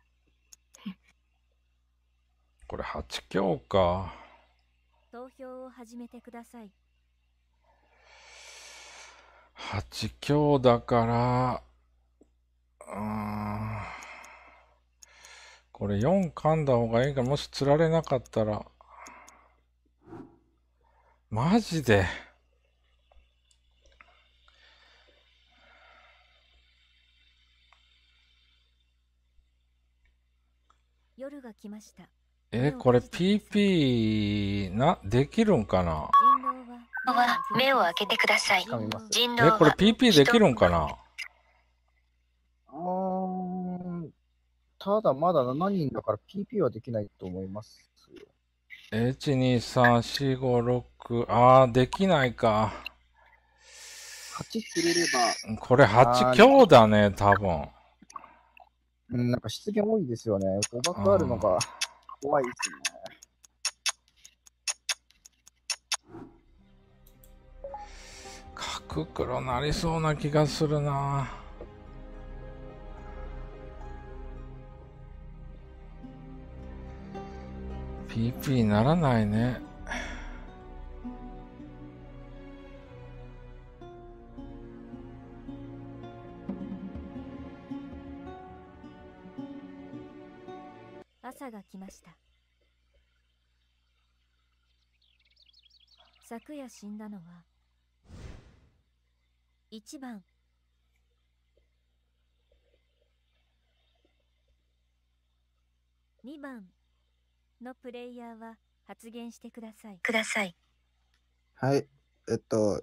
これ8強か。投票を始めてください。8強だから、これ4噛んだ方がいいか、もし釣られなかったら。マジで。夜が来ました。これ PP できるんかな。目を開けてください。これ PP できるんかな。ただまだ7人だから PP はできないと思いますよ。1、2、3、4、5、6。ああ、できないか。8釣れれば。これ8強だね、多分。うん、なんか出現多いですよね。誤爆あるのが怖いですね。角黒なりそうな気がするな。PP ならないね。朝が来ました。昨夜死んだのは1番。2番のプレイヤーは発言してください。はい。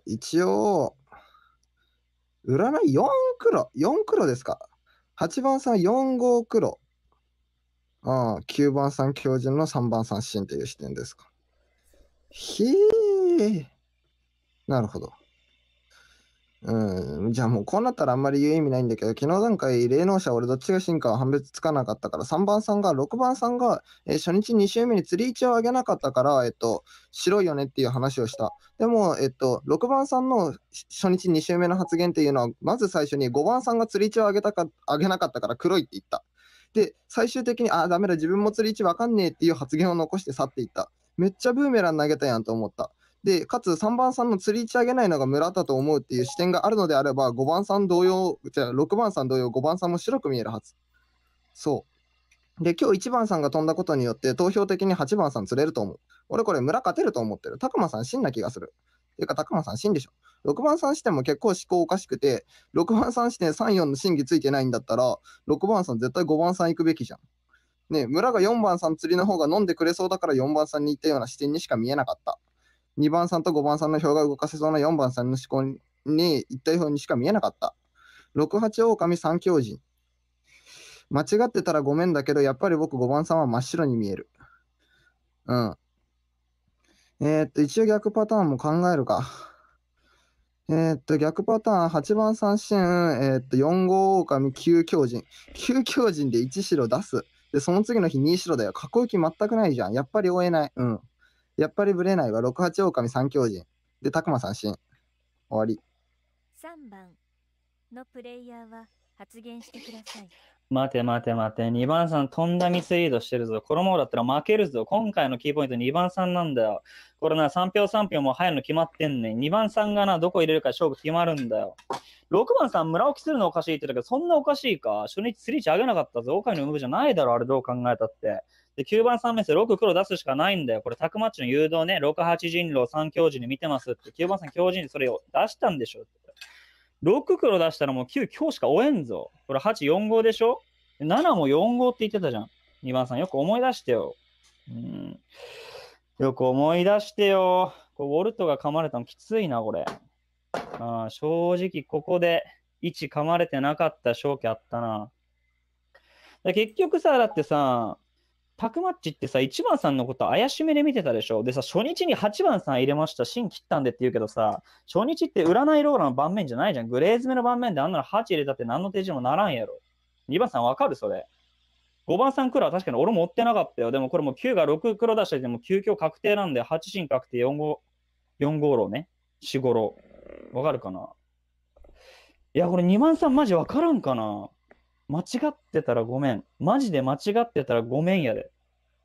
一応占い4黒ですか。8番さん4号黒。ああ、9番さん教授の3番さんシンという視点ですか。なるほど。うん、じゃあもうこうなったらあんまり言う意味ないんだけど、昨日段階霊能者俺どっちが進化は判別つかなかったから、3番さんが6番さんが、初日2週目に釣り位置を上げなかったから、白いよねっていう話をした。でも、6番さんの初日2週目の発言っていうのは、まず最初に5番さんが釣り位置を上げなかったから黒いって言った。で最終的に、ああダメだ自分も釣り位置わかんねえっていう発言を残して去っていった。めっちゃブーメラン投げたやんと思った。で、かつ3番さんの釣り位置上げないのが村だと思うっていう視点があるのであれば、6番さん同様、5番さんも白く見えるはず。そう。で、今日1番さんが飛んだことによって、投票的に8番さん釣れると思う。俺これ村勝てると思ってる。たくまさん真な気がする。ていうか、たくまさん真でしょ。6番さん視点も結構思考おかしくて、6番さん視点3、4の真偽ついてないんだったら、6番さん絶対5番さん行くべきじゃん。ね、村が4番さん釣りの方が飲んでくれそうだから4番さんに行ったような視点にしか見えなかった。2番さんと5番さんの票が動かせそうな4番さんの思考に一体票にしか見えなかった。6、8、狼、3、狂人。間違ってたらごめんだけど、やっぱり僕5番さんは真っ白に見える。うん。一応逆パターンも考えるか。逆パターン、8番さん、4号狼、9狂人。9狂人で1白出す。で、その次の日2白だよ。囲う気全くないじゃん。やっぱり追えない。うん。やっぱりブレないは6、8、狼、3、狂人。で、たくまさん、真。終わり。3番のプレイヤーは発言してください。待て。2番さん、とんだミスリードしてるぞ。このままだったら負けるぞ。今回のキーポイント2番さんなんだよ。これな、3票も入るの決まってんねん。2番さんがな、どこ入れるか勝負決まるんだよ。6番さん、村置きするのおかしいって言ったけど、そんなおかしいか。初日スリーチ上げなかったぞ。狼の無謀じゃないだろ、あれどう考えたって。で、9番3メス、6黒出すしかないんだよ。これ、タクマッチの誘導ね、6、8人狼、3強人に見てますって、9番3強人にそれを出したんでしょって。6黒出したらもう9強しか追えんぞ。これ、8、4号でしょ ?7 も4号って言ってたじゃん。2番さん、よく思い出してよ。よく思い出してよ。これウォルトが噛まれたのきついな、これ。あ、正直、ここで1噛まれてなかった勝機あったな。結局さ、だってさ、タクマッチってさ、1番さんのこと怪しめで見てたでしょ。でさ、初日に8番さん入れました、芯切ったんでって言うけどさ、初日って占いローラの盤面じゃないじゃん。グレー詰めの盤面であんなの8入れたって何の手順もならんやろ。2番さんわかるそれ。5番さん黒は確かに俺も追ってなかったよ。でもこれもう9が6黒出してても9強確定なんで、8芯確定4号ローね。4、5ロー。わかるかな。いや、これ2番さんマジわからんかな。間違ってたらごめん。マジで間違ってたらごめんやで。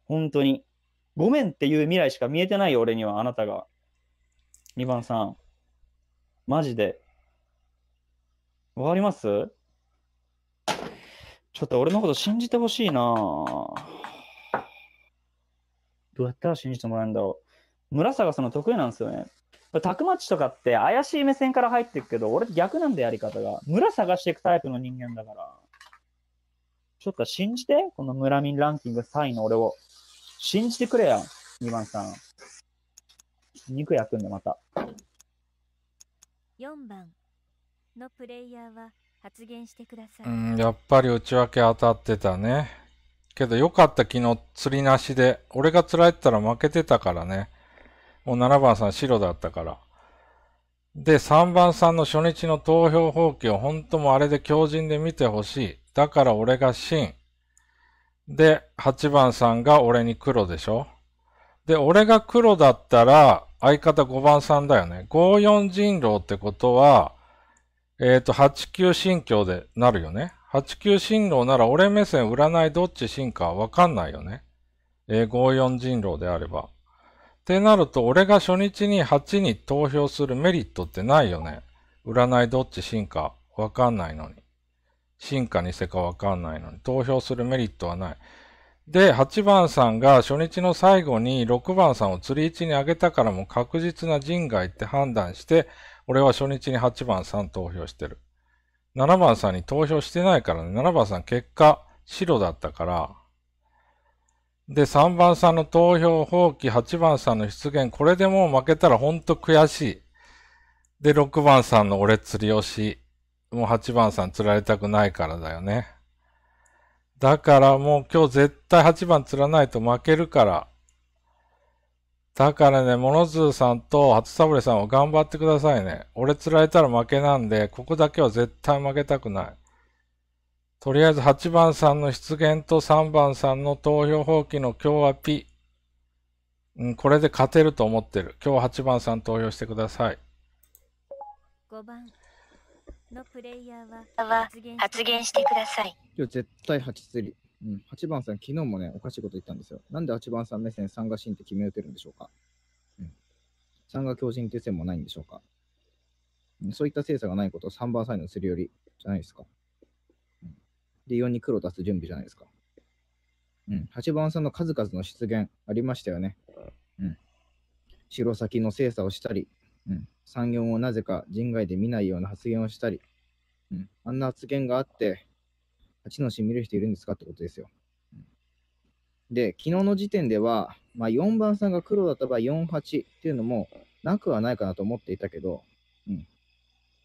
本当に。ごめんっていう未来しか見えてないよ、俺には、あなたが。2番さん。マジで。わかります？ちょっと俺のこと信じてほしいな。どうやったら信じてもらえるんだろう。村探すの得意なんですよね。タクマッチとかって怪しい目線から入っていくけど、俺逆なんでやり方が。村探していくタイプの人間だから。ちょっと信じて、この村民ランキング3位の俺を。信じてくれや、2番さん。肉焼くんで、また。4番のプレイヤーは発言してください。やっぱり内訳当たってたね。けどよかった、昨日釣りなしで。俺が釣られてたら負けてたからね。もう7番さん白だったから。で、3番さんの初日の投票放棄を本当もあれで強靭で見てほしい。だから俺が真。で、8番さんが俺に黒でしょ。で、俺が黒だったら、相方5番さんだよね。5、4人狼ってことは、8、9神教でなるよね。8、9神狼なら俺目線占いどっち神かわかんないよね。5、4人狼であれば。ってなると、俺が初日に8に投票するメリットってないよね。占いどっち真かわかんないのに。真か偽かわかんないのに。投票するメリットはない。で、8番さんが初日の最後に6番さんを釣り位置に上げたからも確実な人外って判断して、俺は初日に8番さん投票してる。7番さんに投票してないからね。7番さん結果白だったから、で、3番さんの投票放棄、8番さんの出現、これでもう負けたらほんと悔しい。で、6番さんの俺釣り押し、もう8番さん釣られたくないからだよね。だからもう今日絶対8番釣らないと負けるから。だからね、モノズーさんと初サブレさんは頑張ってくださいね。俺釣られたら負けなんで、ここだけは絶対負けたくない。とりあえず8番さんの出現と3番さんの投票放棄の今日はピ。うん、これで勝てると思ってる。今日8番さん投票してください。5番のプレイヤーは発言してください。今日絶対8釣り。うん、8番さん昨日もね、おかしいこと言ったんですよ。なんで8番さん目線3が真って決め打てるんでしょうか、うん、3が強靭っていう線もないんでしょうか、うん、そういった精査がないことを3番さんの釣りよりじゃないですか。で、4に黒出す準備じゃないですか。うん。8番さんの数々の出現ありましたよね。うん。白先の精査をしたり、うん。3、4をなぜか人外で見ないような発言をしたり、うん。あんな発言があって、8の死見る人いるんですかってことですよ。うん、で、昨日の時点では、まあ、4番さんが黒だった場合、4、8っていうのもなくはないかなと思っていたけど、うん。で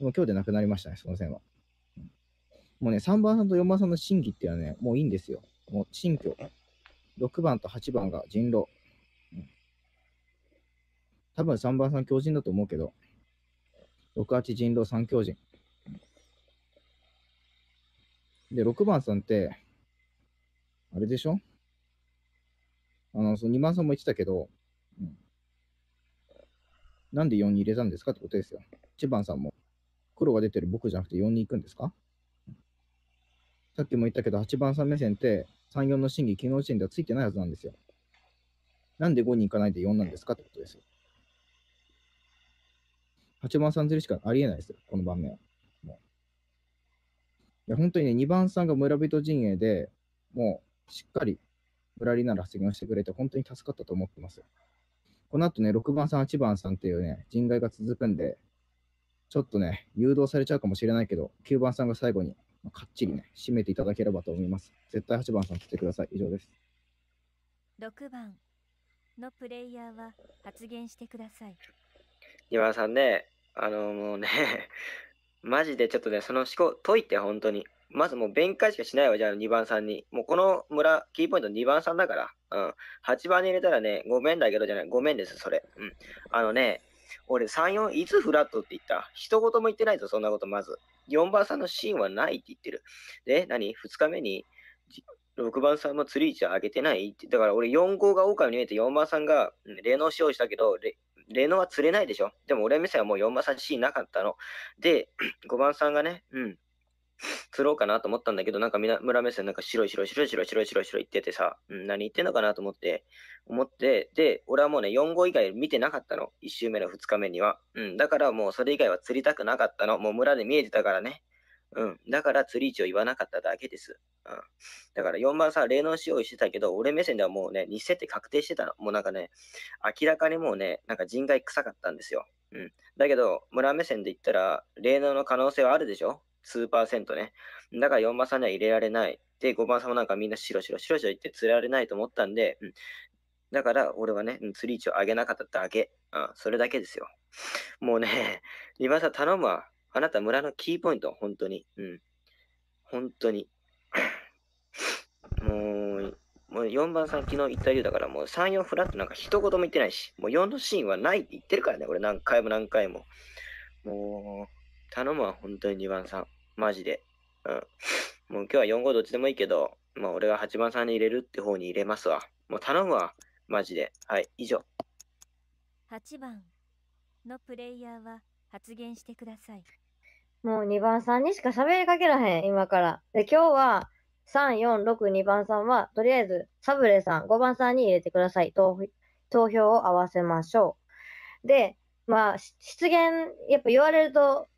も今日でなくなりましたね、その線は。もうね、3番さんと4番さんの真偽っていうのはね、もういいんですよ。もう新居。6番と8番が人狼。うん、多分3番さん強人だと思うけど、6、8人狼3強人。で、6番さんって、あれでしょ、その2番さんも言ってたけど、うん、なんで4に入れたんですかってことですよ。1番さんも、黒が出てる僕じゃなくて4に行くんですか。さっきも言ったけど、8番さん目線って3、4の真偽、昨日の時点ではついてないはずなんですよ。なんで5に行かないで4なんですかってことですよ。8番さんずるしかありえないですよ、この場面は。もういや、本当にね、2番さんが村人陣営でもうしっかり村になる発言をしてくれて、本当に助かったと思ってます。この後ね、6番さん、8番さんっていうね、人外が続くんで、ちょっとね、誘導されちゃうかもしれないけど、9番さんが最後に、かっちりね、締めていただければと思います。絶対8番さん来てください。以上です。6番のプレイヤーは発言してください。2番さんね、もうね、マジでちょっとね、その思考解いて、本当に。まずもう弁解しかしないわ、じゃあ2番さんに。もうこの村、キーポイント2番さんだから。うん。8番に入れたらね、ごめんだけどじゃない。ごめんです、それ。うん。俺3、4いつフラットって言った？一言も言ってないぞ、そんなことまず。4番さんのシーンはないって言ってる。で、何？ 2 日目に6番さんも釣り位置上げてないって。だから俺4号が狼に見えて4番さんが霊能使用したけど、霊能は釣れないでしょ。でも俺目線はもう4番さんシーンなかったの。で、5番さんがね、うん。釣ろうかなと思ったんだけど、なんかみんな村目線なんか白い言っててさ、うん、何言ってんのかなと思って、で、俺はもうね、4号以外見てなかったの。1周目の2日目には。うん、だからもうそれ以外は釣りたくなかったの。もう村で見えてたからね。うん、だから釣り位置を言わなかっただけです。うん。だから4番さん、霊能使用してたけど、俺目線ではもうね、2セット確定してたの。もうなんかね、明らかにもうね、なんか人外臭かったんですよ。うん。だけど、村目線で言ったら、霊能の可能性はあるでしょ？数%ね。だから4番さんには入れられない。で、5番さんもなんかみんな白言って釣られないと思ったんで、うん、だから俺はね、釣り位置を上げなかっただけ。うん、それだけですよ。もうね、2番さん頼むわ。あなた村のキーポイント、本当に。うん。本当に。もう、4番さん昨日言った理由だから、もう3、4フラットなんか一言も言ってないし、もう4のシーンはないって言ってるからね、俺何回も何回も。もう、頼むわ、本当に2番さん。マジで。うん。もう今日は4、5どっちでもいいけど、まあ俺が8番さんに入れるって方に入れますわ。もう頼むわ、マジで。はい、以上。8番のプレイヤーは発言してください。もう2番さんにしか喋りかけらへん、今から。で、今日は、3、4、6、2番さんは、とりあえず、サブレさん、5番さんに入れてください。投票を合わせましょう。で、まあ、失言、やっぱ言われると、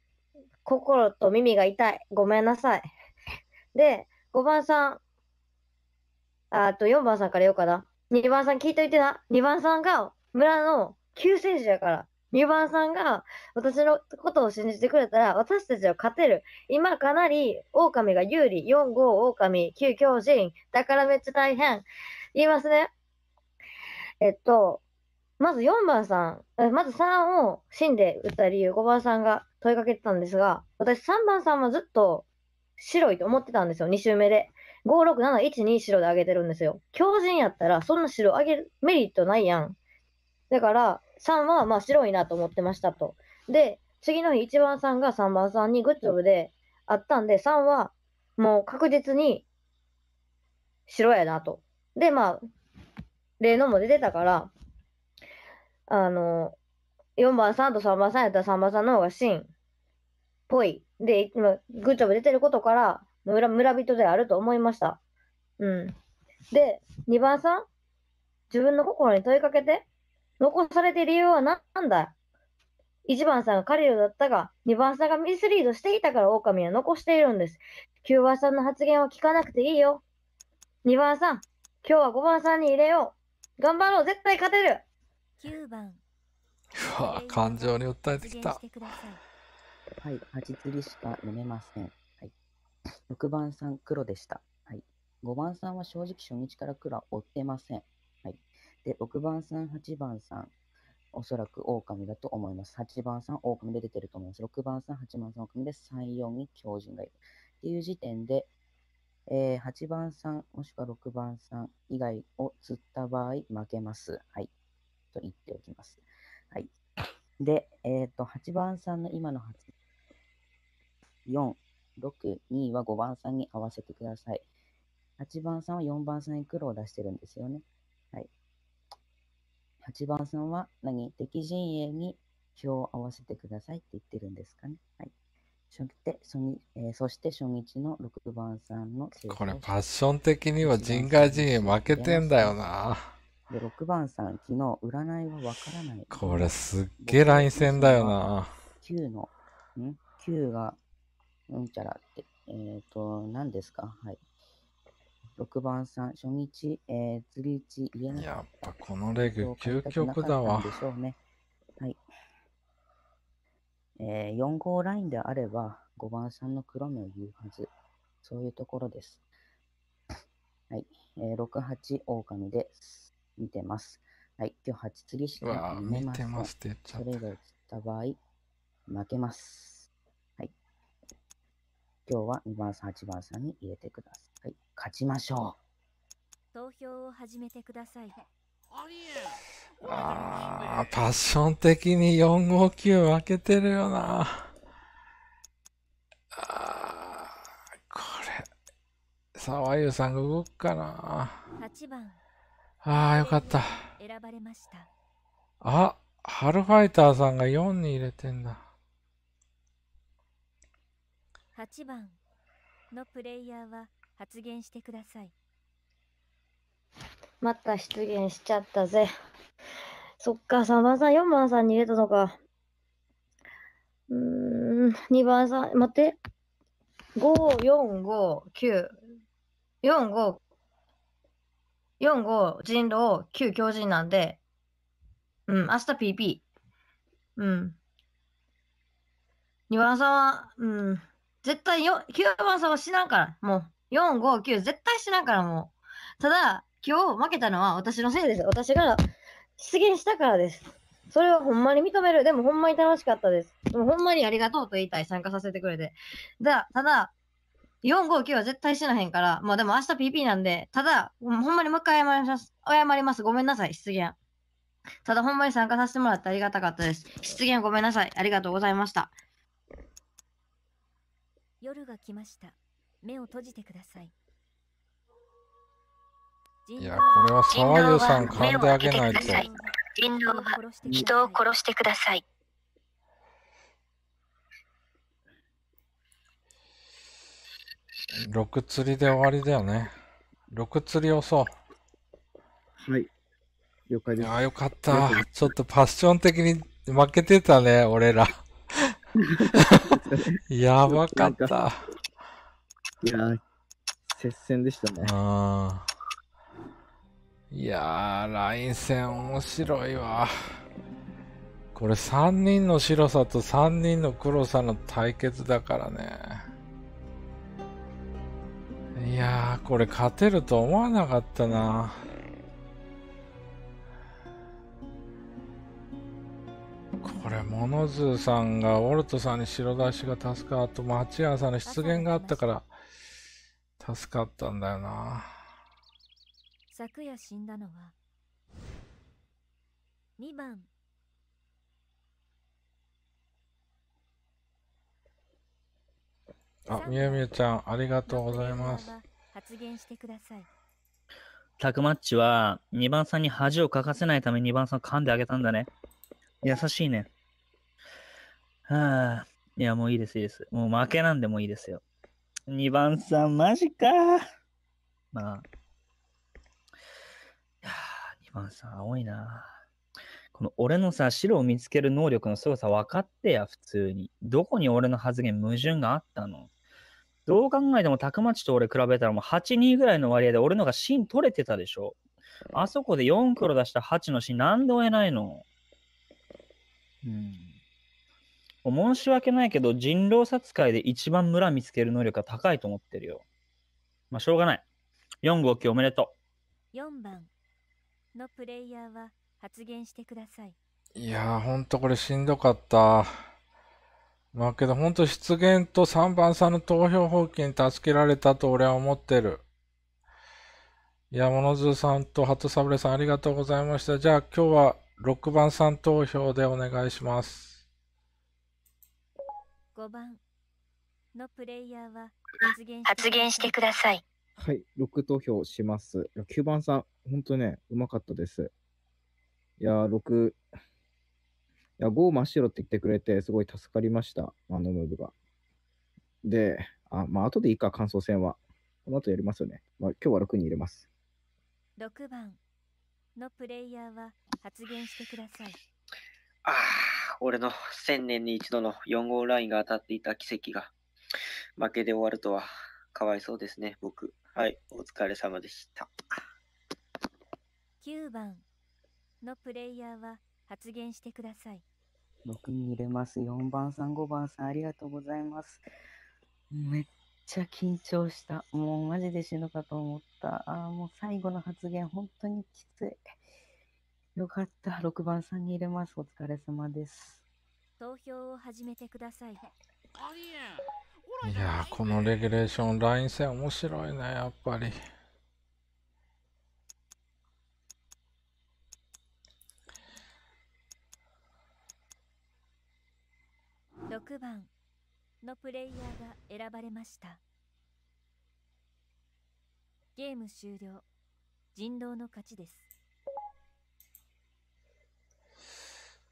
心と耳が痛い。ごめんなさい。で、5番さん、4番さんから言おうかな。2番さん聞いといてな。2番さんが、村の救世主やから。2番さんが私のことを信じてくれたら私たちは勝てる。今かなり狼が有利。4号狼、9強人。だからめっちゃ大変。言いますね。まず4番さん、まず3を死んで打った理由、5番さんが問いかけてたんですが、私3番さんはずっと白いと思ってたんですよ、2周目で。5、6、7、1、2白で上げてるんですよ。強人やったらそんな白上げるメリットないやん。だから、3はまあ白いなと思ってましたと。で、次の日1番さんが3番さんにグッジョブであったんで、3はもう確実に白やなと。で、まあ、例のも出てたから、4番さんと3番さんやったら3番さんの方が真っぽい。で、グッジョブ出てることから村人であると思いました。うん。で、2番さん、自分の心に問いかけて。残されている理由は何だ？ 1 番さんがカリルだったが、2番さんがミスリードしていたから狼は残しているんです。9番さんの発言は聞かなくていいよ。2番さん、今日は5番さんに入れよう。頑張ろう、絶対勝てる。9番。うわ、感情に訴えてきた。はい、8釣りしか飲めません。はい、6番さん、黒でした。はい、5番さんは正直初日から黒は追ってません。で、6番さん、8番さん、おそらく狼だと思います。8番さん、狼で出てると思います。6番さん、8番さん、狼で3、4に狂人がいる。っていう時点で、8番さん、もしくは6番さん以外を釣った場合、負けます。はい。と言っておきます。はい。で、8番さんの今の発4、6、2は5番さんに合わせてください。8番さんは4番さんに黒を出してるんですよね。はい。8番さんは何？敵陣営に票を合わせてくださいって言ってるんですかね。はい。そして初日の6番さんのこれパッション的には人外陣営負けてんだよな。で、6番さん、昨日占いはわからない。これすっげえライン戦だよな。9の、9が、うんちゃらって、何ですか？はい。6番さん、初日、釣り1入れない。やっぱこのレグ、究極だわ。でしょうね。はい。4号ラインであれば、5番さんの黒目を言うはず。そういうところです。はい。6、8、狼で見てます。はい。今日8釣りしか見てますって言っちゃった。それ以外釣った場合、負けます。はい。今日は2番さん、8番さんに入れてください。はい、勝ちましょう。投票を始めてください。ああ、パッション的に459負けてるよな。ああ、これ、沢優さんが動くかな。8番。ああ、よかった。選ばれました。あ、ハルファイターさんが4に入れてんだ。8番のプレイヤーは。発言してください。また出現しちゃったぜ。そっか、3番さん、4番さんに入れたのか。2番さん、待って。5、4、5、9、4、5、4、5、人狼、9、強人なんで、うん、明日 PP。うん。2番さんは、うん、絶対9番さんは死なんから、もう。4、5、9、絶対しないからもう。ただ、今日負けたのは私のせいです。私が失言したからです。それはほんまに認める。でもほんまに楽しかったです。でもほんまにありがとうと言いたい。参加させてくれて。ただ、459は絶対死なへんから、まあでも明日 PP なんで、ただ、ほんまにもう一回謝ります。ごめんなさい、失言。ただほんまに参加させてもらってありがたかったです。失言ごめんなさい、ありがとうございました。夜が来ました。目を閉じてください。いや、これは沢柳さん、噛んであげないと。人狼は人を殺してください。6釣りで終わりだよね。6釣りをそう。はい。了解です。ああ、よかった。ちょっとパッション的に負けてたね、俺ら。やばかった。いや、接戦でしたね。ああ。いやー、ライン戦面白いわ。これ3人の白さと3人の黒さの対決だからね。いやー、これ勝てると思わなかったな。これモノズーさんがウォルトさんに白出しが助かったと、町屋さんの出現があったから助かったんだよな。昨夜死んだのは2番あ、みゆみゆちゃんありがとうございます。発言してください。タクマッチは2番さんに恥をかかせないために2番さん噛んであげたんだね。優しいね。はあ、いやもういいですいいです。もう負けなんでもいいですよ。2番さんマジか。まあさ、青いな。この俺のさ、白を見つける能力のすごさ分かってや、普通に。どこに俺の発言、矛盾があったの？どう考えても、たくまちと俺比べたらもう8、2ぐらいの割合で俺のが芯取れてたでしょ。あそこで4黒出した8の芯、なんで追えないの？申し訳ないけど、人狼殺界で一番村見つける能力が高いと思ってるよ。まあ、しょうがない。4号機おめでとう。4番。のプレイヤーは発言してください。いやー、ほんとこれしんどかった。まあけどほんと出現と3番さんの投票放棄に助けられたと俺は思ってる。いや、モノズーさんとハトサブレさんありがとうございました。じゃあ今日は6番さん投票でお願いします。5番のプレイヤーは発言してください。はい、6投票します。9番さん、本当ね、うまかったです。いやー、6、いや、5真っ白って言ってくれて、すごい助かりました、あのムーブが。で、あ、まあ、後でいいか、感想戦は。この後やりますよね。まあ、今日は6に入れます。6番のプレイヤーは発言してください。ああ、俺の1000年に一度の4号ラインが当たっていた奇跡が、負けで終わるとは。かわいそうですね、僕。はい、お疲れ様でした。9番のプレイヤーは発言してください。6に入れます。4番さん、5番さん、ありがとうございます。めっちゃ緊張した。もうマジで死ぬかと思った。あ、もう最後の発言、本当にきつい。よかった。6番さんに入れます。お疲れ様です。投票を始めてください。いやー、このレギュレーションライン戦面白いね、やっぱり。6番のプレイヤーが選ばれました。ゲーム終了。人狼の勝ちです。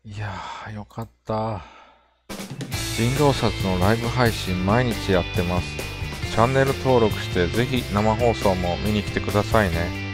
いやー、よかった。人狼殺のライブ配信毎日やってます。チャンネル登録してぜひ生放送も見に来てくださいね。